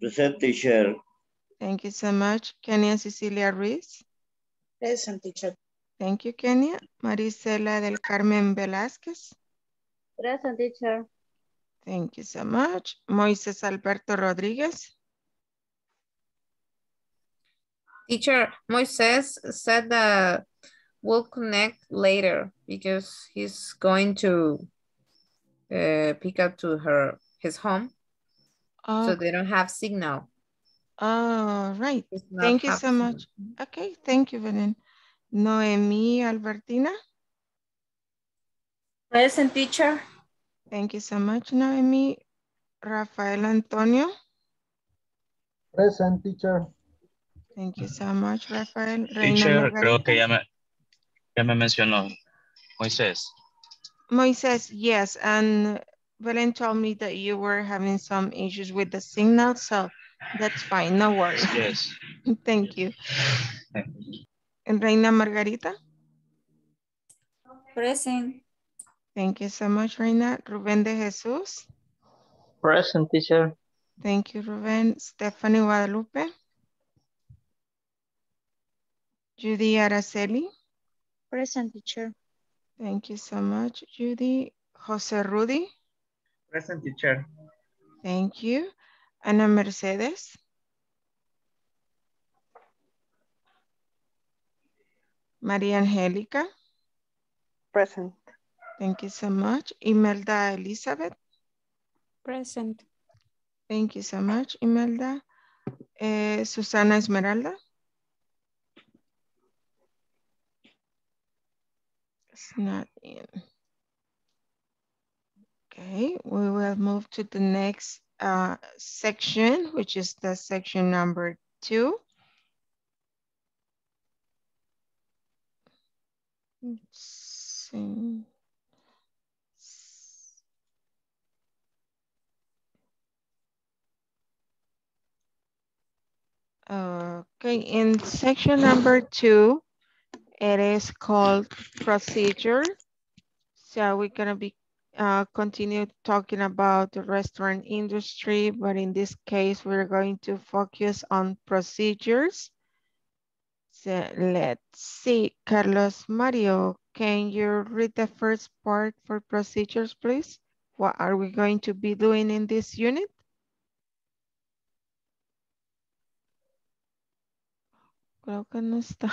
Present, teacher. Thank you so much. Kenia Cecilia Ruiz. Present, teacher. Thank you, Kenia. Maricela del Carmen Velázquez. Present, teacher. Thank you so much. Moises Alberto Rodríguez. Teacher, Moises said that we'll connect later because he's going to pick up to his home. Oh. So they don't have signal. All right. Thank you so much. Okay. Thank you, Belén. Noemi Albertina. Present, teacher. Thank you so much, Noemi. Rafael Antonio. Present, teacher. Thank you so much, Rafael. Teacher, creo que ya me mencionó Moises. Moises, yes. And Belén told me that you were having some issues with the signal, so that's fine. No worries. Yes. Thank you. And Reina Margarita? Present. Thank you so much, Reina. Rubén de Jesús? Present, teacher. Thank you, Rubén. Stephanie Guadalupe? Judy Araceli. Present, teacher. Thank you so much, Judy. Jose Rudy. Present, teacher. Thank you. Ana Mercedes. María Angélica. Present. Thank you so much. Imelda Elizabeth. Present. Thank you so much, Imelda. Susana Esmeralda. It's not in. Okay, we will move to the next section, which is the section number 2. Let's see. Okay, in section number 2, it is called procedure. So we're going to be continue talking about the restaurant industry, but in this case, we're going to focus on procedures. So let's see, Carlos Mario, can you read the first part for procedures, please? What are we going to be doing in this unit? Creo que no está.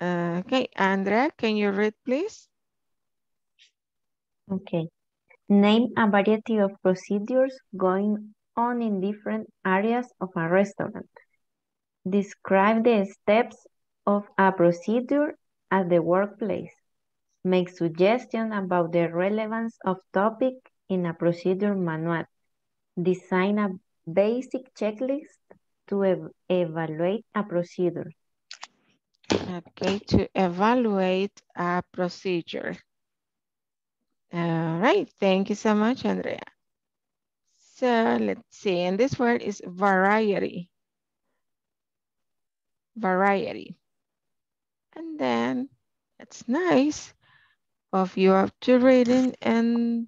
Okay, Andrea, can you read, please? Okay. Name a variety of procedures going on in different areas of a restaurant. Describe the steps of a procedure at the workplace. Make suggestions about the relevance of topic in a procedure manual. Design a basic checklist to evaluate a procedure. Okay, to evaluate a procedure. All right, thank you so much, Andrea. So let's see, and this word is variety. Variety. And then That's nice of you after reading. And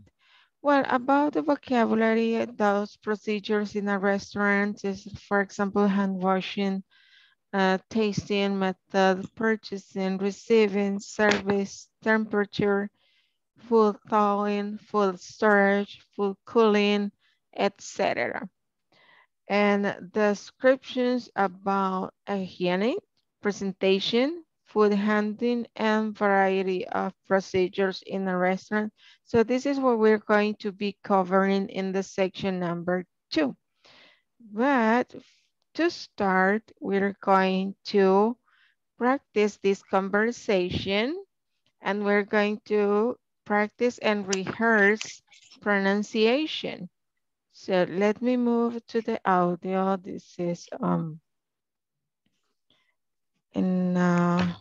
well, about the vocabulary, those procedures in a restaurant is, for example, hand washing, tasting method, purchasing, receiving, service, temperature, food thawing, food storage, food cooling, etc. And descriptions about hygiene, presentation, food handling, and variety of procedures in a restaurant. So this is what we're going to be covering in the section number 2. But to start, we're going to practice this conversation, and we're going to practice and rehearse pronunciation. So let me move to the audio. This is in a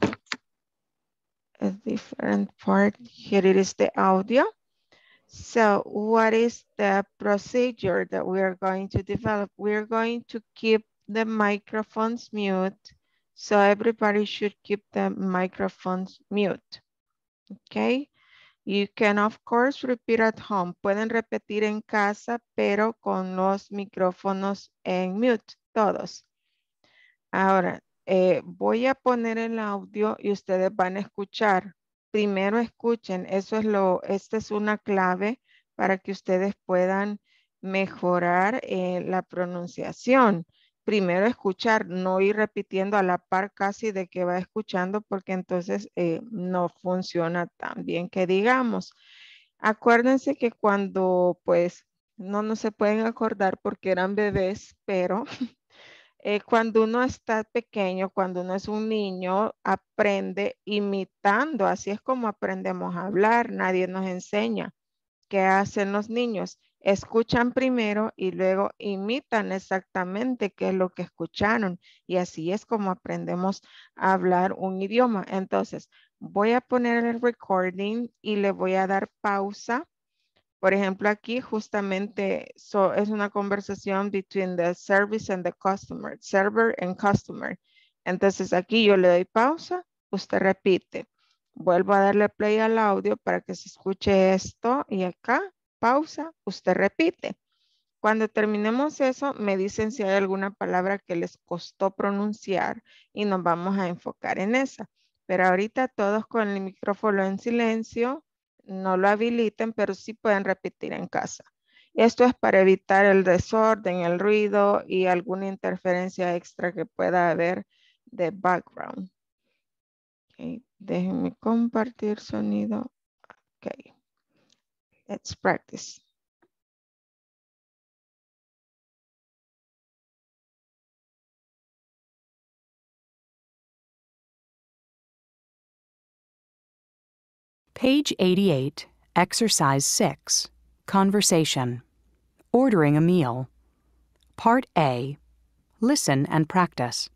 different part. Here it is, the audio. So what is the procedure that we are going to develop? We're going to keep the microphones mute. So everybody should keep the microphones mute, okay? You can, of course, repeat at home. Pueden repetir en casa, pero con los micrófonos en mute, todos. Ahora, voy a poner el audio y ustedes van a escuchar. Primero escuchen, eso es esta es una clave para que ustedes puedan mejorar la pronunciación. Primero escuchar, no ir repitiendo a la par casi de que va escuchando, porque entonces no funciona tan bien que digamos. Acuérdense que cuando pues no se pueden acordar porque eran bebés, pero cuando uno está pequeño, cuando uno es un niño, aprende imitando. Así es como aprendemos a hablar, nadie nos enseña. ¿Qué hacen los niños? Escuchan primero y luego imitan exactamente qué es lo que escucharon. Y así es como aprendemos a hablar un idioma. Entonces, voy a poner el recording y le voy a dar pausa. Por ejemplo, aquí justamente es una conversación between the service and the customer, server and customer. Entonces, aquí yo le doy pausa, usted repite. Vuelvo a darle play al audio para que se escuche esto y acá. Pausa, usted repite. Cuando terminemos eso, me dicen si hay alguna palabra que les costó pronunciar y nos vamos a enfocar en esa. Pero ahorita todos con el micrófono en silencio, no lo habiliten, pero sí pueden repetir en casa. Esto es para evitar el desorden, el ruido y alguna interferencia extra que pueda haber de background. Okay. Déjenme compartir sonido. Ok. Let's practice. Page 88, Exercise 6, Conversation, Ordering a Meal. Part A, Listen and Practice.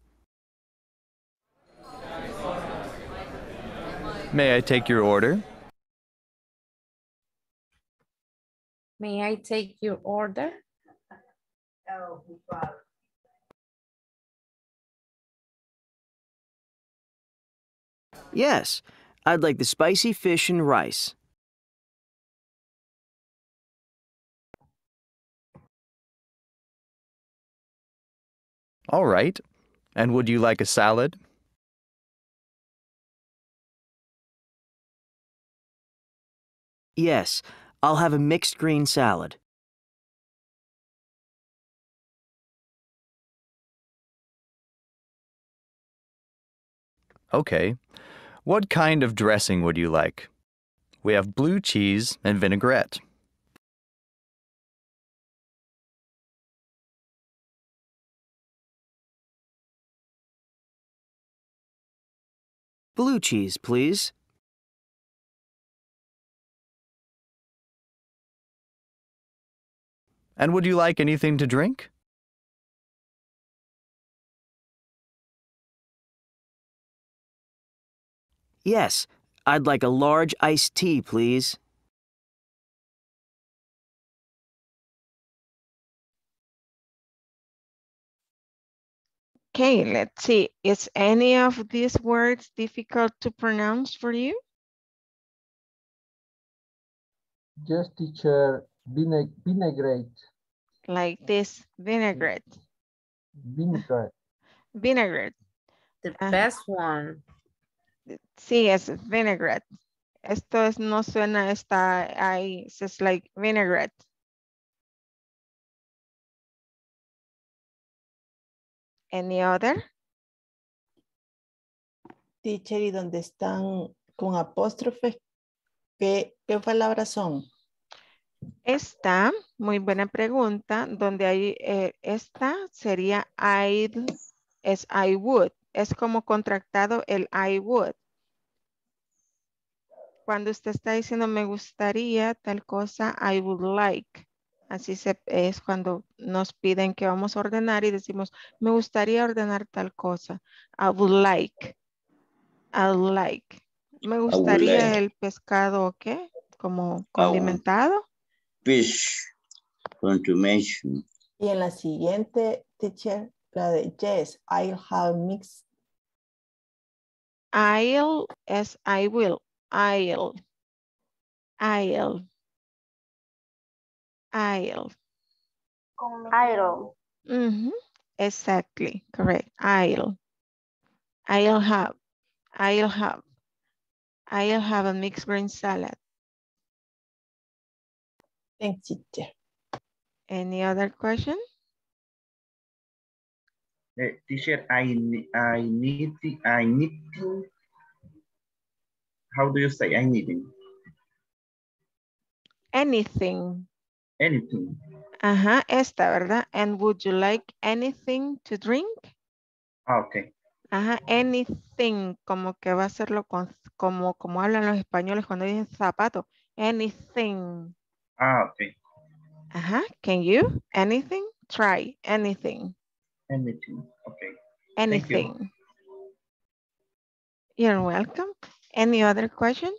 May I take your order? May I take your order? Yes, I'd like the spicy fish and rice. All right. And would you like a salad? Yes. I'll have a mixed green salad. Okay. What kind of dressing would you like? We have blue cheese and vinaigrette. Blue cheese, please. And would you like anything to drink? Yes, I'd like a large iced tea, please. Okay, let's see. Is any of these words difficult to pronounce for you? Yes, teacher. Vinaigrette. Like this, vinaigrette. Vinaigrette. Vinaigrette. The best one. Sí, es vinaigrette. Esto es, no suena, está ahí. It's like vinaigrette. Any other? Teacher, ¿y dónde están con apóstrofes? ¿Qué palabras son? Esta, muy buena pregunta, donde hay esta sería I'd, es I would, es como contractado el I would. Cuando usted está diciendo me gustaría tal cosa, I would like. Así es cuando nos piden que vamos a ordenar y decimos me gustaría ordenar tal cosa. I would like. I would like. Me gustaría like el pescado, ¿qué? Como condimentado. Fish. Consumption. Y en la siguiente, teacher, la de yes, I'll have mixed. I'll es I will. I'll. I'll. I'll. I'll. Mm-hmm. Exactly, correct. I'll. I'll have. I'll have. I'll have a mixed green salad. Thanks, teacher. Any other question? Teacher, I need. How do you say I need? Anything. Anything. Ajá, esta, ¿verdad? And would you like anything to drink? Ah, ok. Ajá, anything, como que va a serlo con, como hablan los españoles cuando dicen zapato. Anything. Ah, ok. Ajá, can you? Anything? Try, anything. Anything, ok. Anything. You're welcome. Any other question?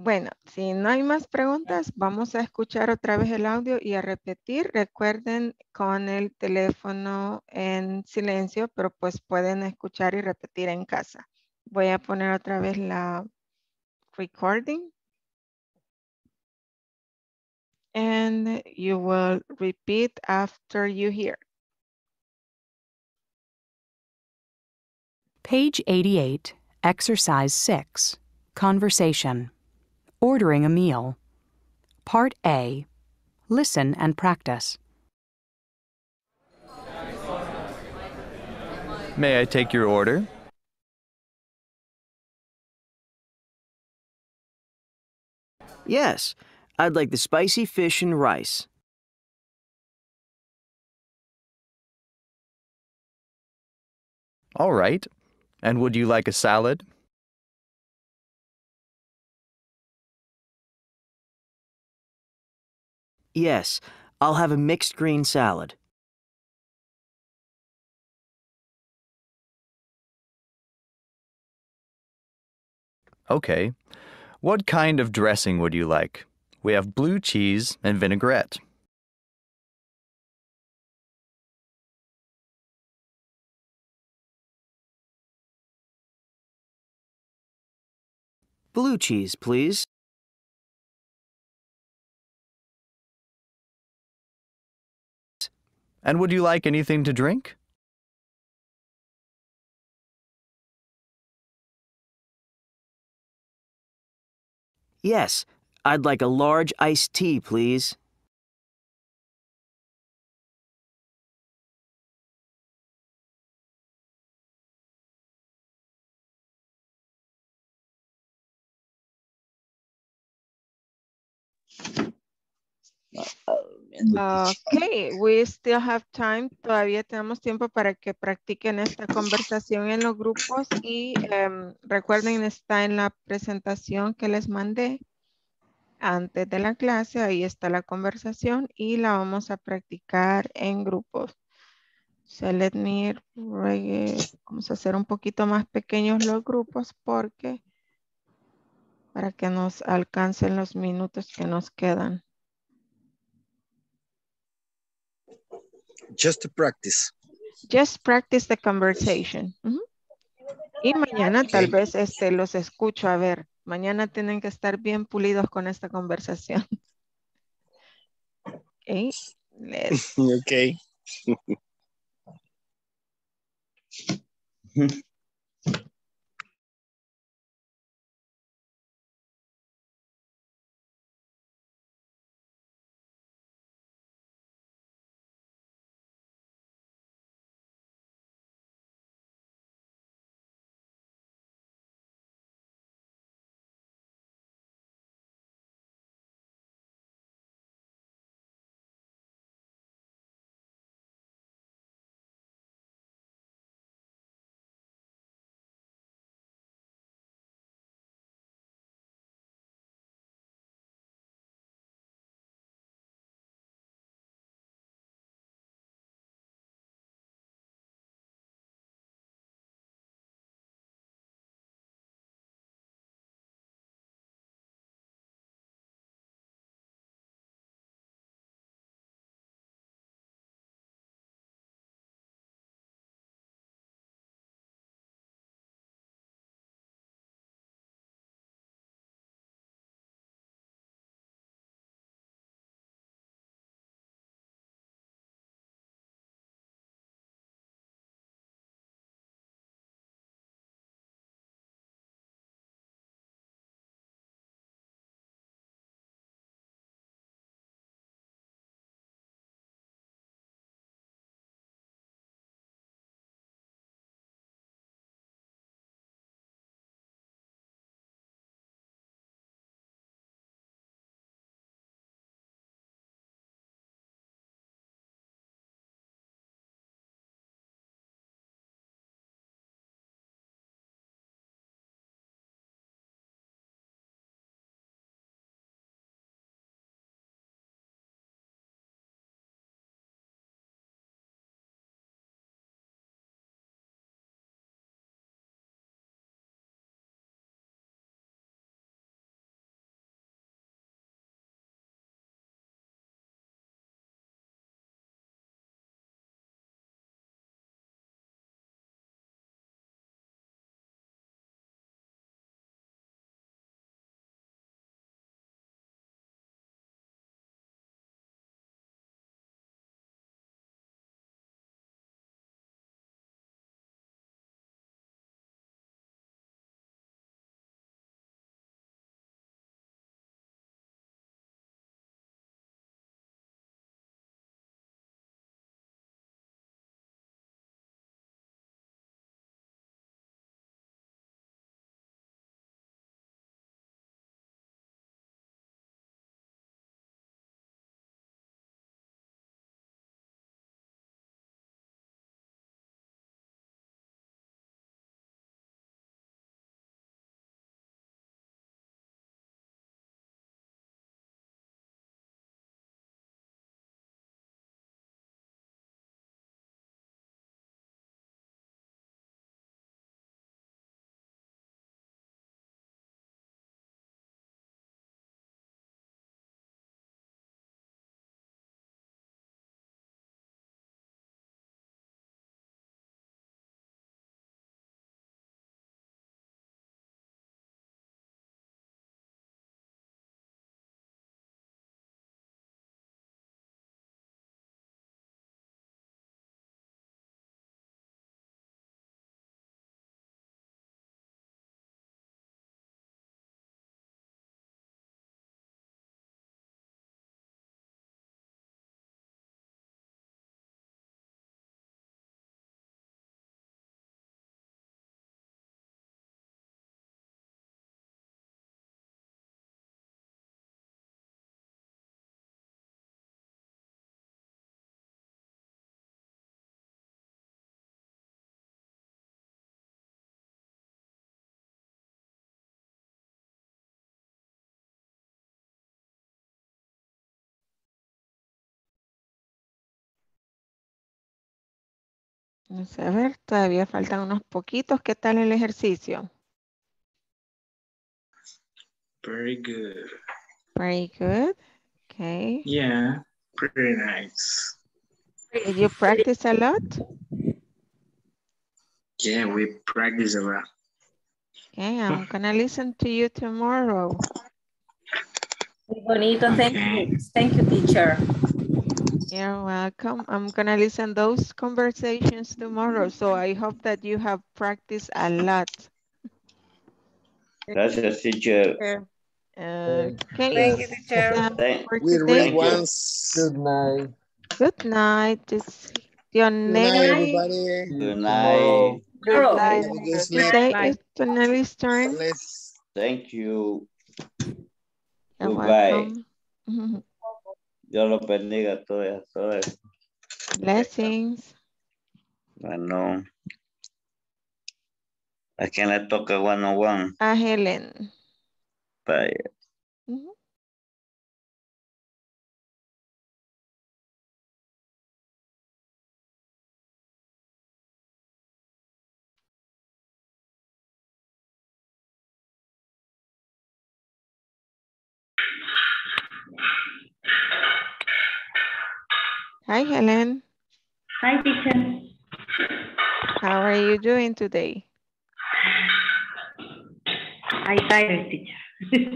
Bueno, si no hay más preguntas, vamos a escuchar otra vez el audio y a repetir. Recuerden con el teléfono en silencio, pero pues pueden escuchar y repetir en casa. Voy a poner otra vez la recording. And you will repeat after you hear. Page 88, Exercise 6, Conversation. Ordering a meal. Part A. Listen and practice. May I take your order? Yes, I'd like the spicy fish and rice. All right. And would you like a salad? Yes, I'll have a mixed green salad. Okay. What kind of dressing would you like? We have blue cheese and vinaigrette. Blue cheese, please. And would you like anything to drink? Yes, I'd like a large iced tea, please. Okay, we still have time. Todavía tenemos tiempo para que practiquen esta conversación en los grupos y recuerden, está en la presentación que les mandé antes de la clase. Ahí está la conversación y la vamos a practicar en grupos. So let me, vamos a hacer un poquito más pequeños los grupos porque para que nos alcancen los minutos que nos quedan. Just to practice. Just practice the conversation. Uh-huh. Y mañana tal vez los escucho. A ver, mañana tienen que estar bien pulidos con esta conversación. Okay. Okay. Vamos a ver, todavía faltan unos poquitos. ¿Qué tal el ejercicio? Very good. Very good. Okay. Yeah, pretty nice. Did you practice a lot? Yeah, we practice a lot. Okay, I'm gonna listen to you tomorrow. Muy bonito, okay. Thank you. Thank you, teacher. You're welcome. I'm gonna listen those conversations tomorrow. So I hope that you have practiced a lot. Gracias, teacher. Okay. Thank you, teacher. We read once. Good night. Good night. Just your name. Everybody. Good night. Good night. Good night. Tonelli's turn. Thank you. Goodbye. Dios los bendiga a todas. Blessings. Bueno. ¿A quién le toca one on one? A Helen. Vaya. Hi, Helen. Hi, teacher. How are you doing today? I'm tired, teacher.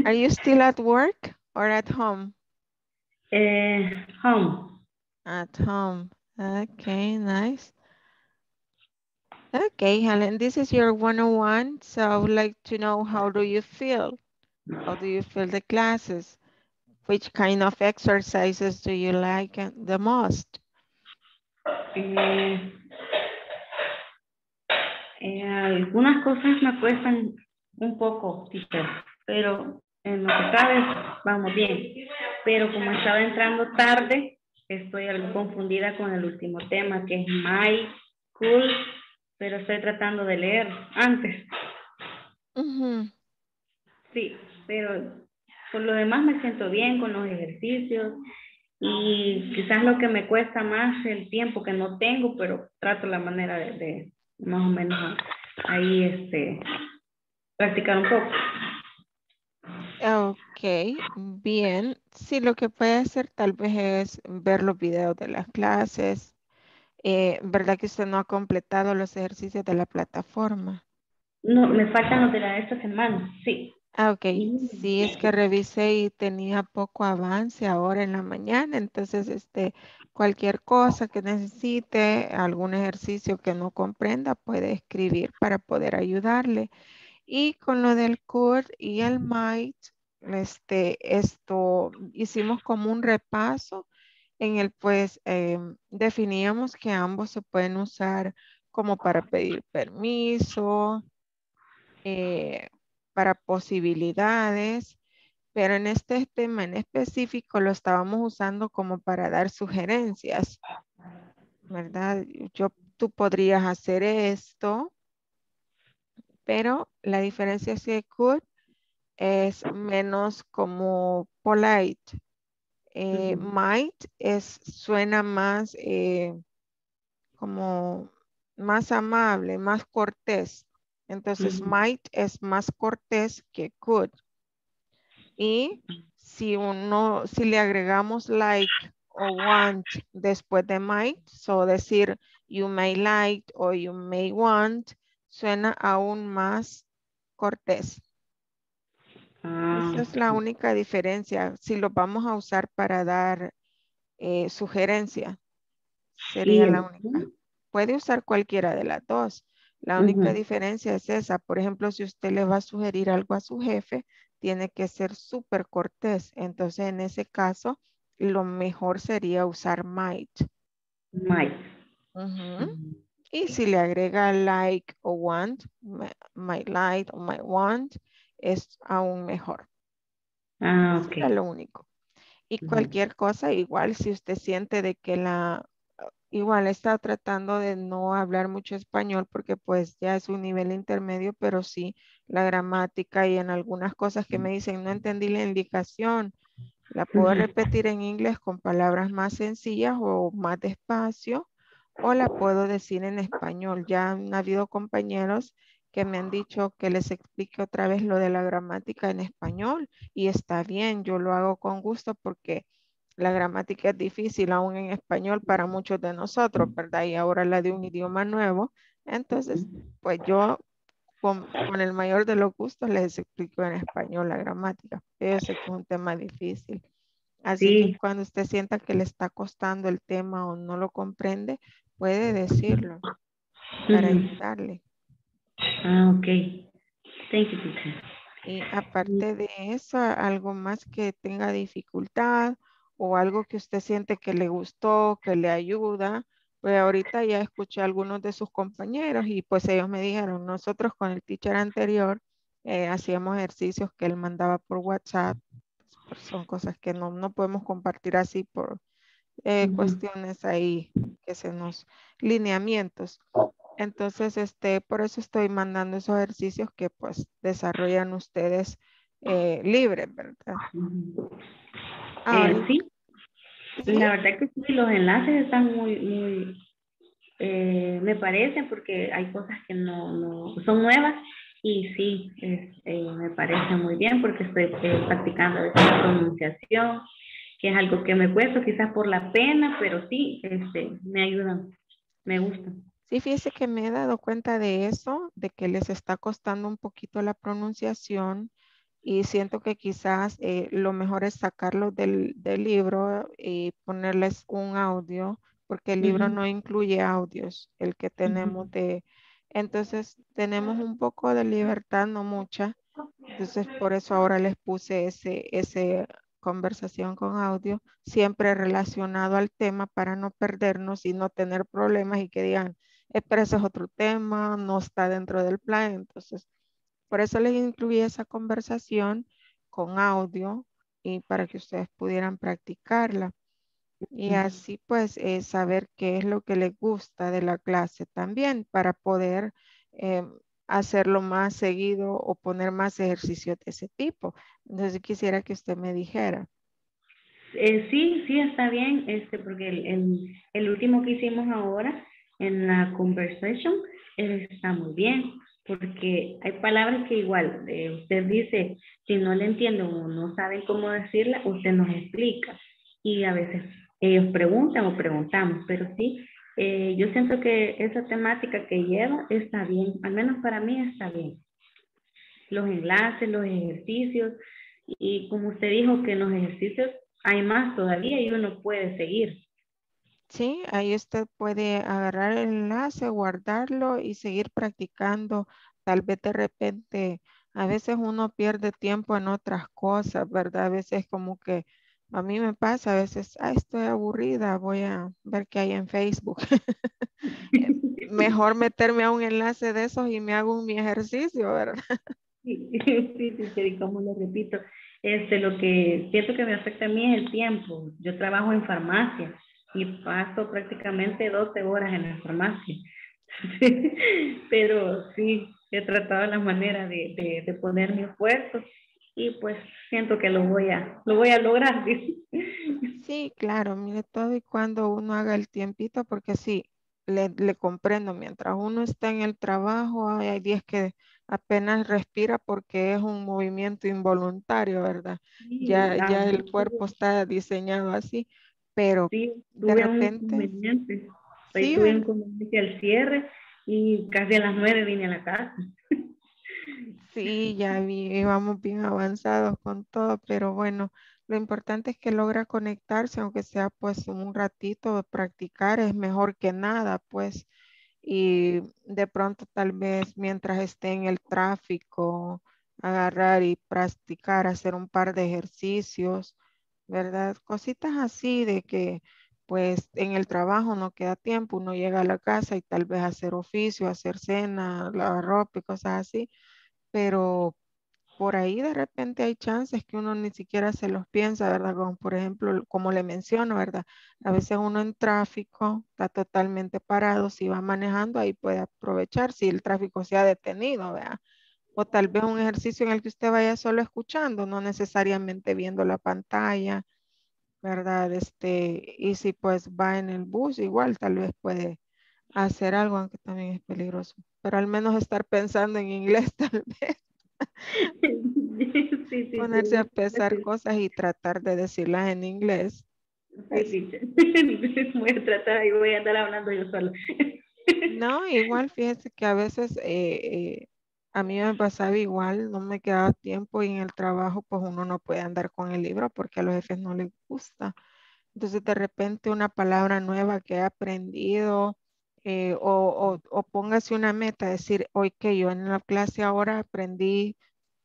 Are you still at work or at home? Home. At home. Okay, nice. Okay, Helen, this is your 101. So I would like to know, how do you feel? How do you feel the classes? Which kind of exercises do you like the most? Algunas cosas me cuestan un poco, teacher, pero en lo que sabes vamos bien. Pero como estaba entrando tarde, estoy algo confundida con el último tema, que es my school, pero estoy tratando de leer antes. Sí, pero... Por lo demás me siento bien con los ejercicios y quizás lo que me cuesta más es el tiempo que no tengo, pero trato la manera de más o menos ahí practicar un poco. Ok, bien. Sí, lo que puede hacer tal vez es ver los videos de las clases. ¿Verdad que usted no ha completado los ejercicios de la plataforma? No, me faltan los de la de esta semana, sí. Ah, ok. Sí, es que revisé y tenía poco avance ahora en la mañana. Entonces, cualquier cosa que necesite, algún ejercicio que no comprenda, puede escribir para poder ayudarle. Y con lo del could y el might, esto hicimos como un repaso en el pues definíamos que ambos se pueden usar como para pedir permiso, para posibilidades, pero en este tema en específico lo estábamos usando como para dar sugerencias, ¿verdad? Tú podrías hacer esto, pero la diferencia es que could es menos como polite. Might suena más como más amable, más cortés. Entonces, might es más cortés que could. Y si le agregamos like o want después de might, so decir you may like o you may want, suena aún más cortés. Esa es la única diferencia. Si lo vamos a usar para dar sugerencia, sería la única. Puede usar cualquiera de las dos. La única diferencia es esa. Por ejemplo, si usted le va a sugerir algo a su jefe, tiene que ser súper cortés. Entonces, en ese caso, lo mejor sería usar might. Might. Y si le agrega like o want, my like o my want, es aún mejor. Ah, ok. Eso es lo único. Y cualquier cosa, igual, si usted siente de que igual está tratando de no hablar mucho español porque pues ya es un nivel intermedio, pero sí la gramática y en algunas cosas que me dicen no entendí la indicación, la puedo repetir en inglés con palabras más sencillas o más despacio, o la puedo decir en español. Ya han habido compañeros que me han dicho que les explique otra vez lo de la gramática en español, y está bien, yo lo hago con gusto porque la gramática es difícil aún en español para muchos de nosotros, ¿verdad? Y ahora la de un idioma nuevo. Entonces, pues yo con el mayor de los gustos les explico en español la gramática. Yo sé que es un tema difícil. Así sí, que cuando usted sienta que le está costando el tema o no lo comprende, puede decirlo para ayudarle. Ah, ok. Thank you, teacher. Y aparte de eso, algo más que tenga dificultad o algo que usted siente que le gustó, que le ayuda. Pues ahorita ya escuché a algunos de sus compañeros y pues ellos me dijeron, nosotros con el teacher anterior hacíamos ejercicios que él mandaba por WhatsApp. Son cosas que no podemos compartir así por cuestiones ahí que se nos lineamientos. Entonces, por eso estoy mandando esos ejercicios que pues desarrollan ustedes libres, ¿verdad? Sí. Sí, la verdad que sí, los enlaces están muy me parecen, porque hay cosas que no son nuevas. Y sí, me parece muy bien porque estoy practicando esta pronunciación, que es algo que me cuesta quizás por la pena, pero sí, me ayudan, me gusta. Sí, fíjese que me he dado cuenta de eso, de que les está costando un poquito la pronunciación y siento que quizás lo mejor es sacarlos del libro y ponerles un audio, porque el libro no incluye audios, el que tenemos de... Entonces tenemos un poco de libertad, no mucha. Entonces por eso ahora les puse ese conversación con audio, siempre relacionado al tema para no perdernos y no tener problemas y que digan, pero ese es otro tema, no está dentro del plan. Entonces por eso les incluí esa conversación con audio y para que ustedes pudieran practicarla. Y así pues saber qué es lo que les gusta de la clase también para poder hacerlo más seguido o poner más ejercicios de ese tipo. Entonces quisiera que usted me dijera. Sí, está bien, porque el último que hicimos ahora en la conversation está muy bien, porque hay palabras que igual usted dice, si no le entiendo o no saben cómo decirla, usted nos explica y a veces ellos preguntan o preguntamos, pero sí, yo siento que esa temática que lleva está bien, al menos para mí está bien. Los enlaces, los ejercicios, y como usted dijo que en los ejercicios hay más todavía y uno puede seguir. Sí, ahí usted puede agarrar el enlace, guardarlo y seguir practicando. Tal vez de repente, a veces uno pierde tiempo en otras cosas, ¿verdad? A veces como que a mí me pasa a veces, estoy aburrida, voy a ver qué hay en Facebook. Mejor meterme a un enlace de esos y me hago mi ejercicio, ¿verdad? Sí, como lo repito, lo que siento que me afecta a mí es el tiempo. Yo trabajo en farmacia y paso prácticamente 12 horas en la farmacia. Pero sí, he tratado la manera de poner mi esfuerzo. Y pues siento que lo voy a lograr. Sí, claro, mire, todo y cuando uno haga el tiempito, porque sí, le comprendo, mientras uno está en el trabajo, hay días que apenas respira porque es un movimiento involuntario, ¿verdad? Sí, ya el cuerpo está diseñado así, pero sí, de repente... tuve un inconveniente al cierre y casi a las 9 vine a la casa. Sí, ya íbamos bien avanzados con todo, pero bueno, lo importante es que logra conectarse, aunque sea pues un ratito, practicar es mejor que nada, pues, y de pronto tal vez mientras esté en el tráfico, agarrar y practicar, hacer un par de ejercicios, ¿verdad? Cositas así de que pues en el trabajo no queda tiempo, uno llega a la casa y tal vez hacer oficio, hacer cena, lavar ropa y cosas así, pero por ahí de repente hay chances que uno ni siquiera se los piensa, ¿verdad? Como por ejemplo, como le menciono, ¿verdad? A veces uno en tráfico está totalmente parado, si va manejando ahí puede aprovechar si el tráfico se ha detenido, ¿verdad? O tal vez un ejercicio en el que usted vaya solo escuchando, no necesariamente viendo la pantalla, ¿verdad? Y si pues va en el bus, igual tal vez puede hacer algo, aunque también es peligroso. Pero al menos estar pensando en inglés tal vez. Sí, ponerse a pensar cosas y tratar de decirlas en inglés. Sí. Voy a tratar y voy a andar hablando yo sola. No, igual fíjese que a veces a mí me pasaba igual, no me quedaba tiempo y en el trabajo pues uno no puede andar con el libro porque a los jefes no les gusta. Entonces de repente una palabra nueva que he aprendido o póngase una meta, decir hoy que yo en la clase ahora aprendí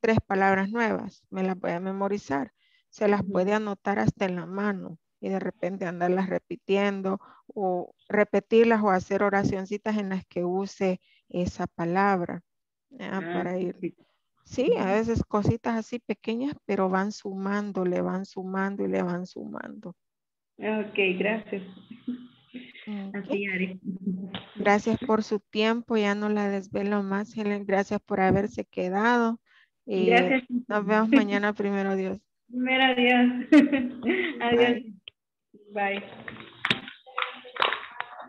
3 palabras nuevas, me las voy a memorizar, se las puede anotar hasta en la mano y de repente andarlas repitiendo o repetirlas o hacer oracioncitas en las que use esa palabra para ir. Sí, a veces cositas así pequeñas, pero van sumando, le van sumando y le van sumando. Ok, gracias. Así haré. Gracias por su tiempo, ya no la desvelo más, Helen, gracias por haberse quedado. Y gracias. Nos vemos mañana, primero Dios. Primero Dios. Adiós. Bye.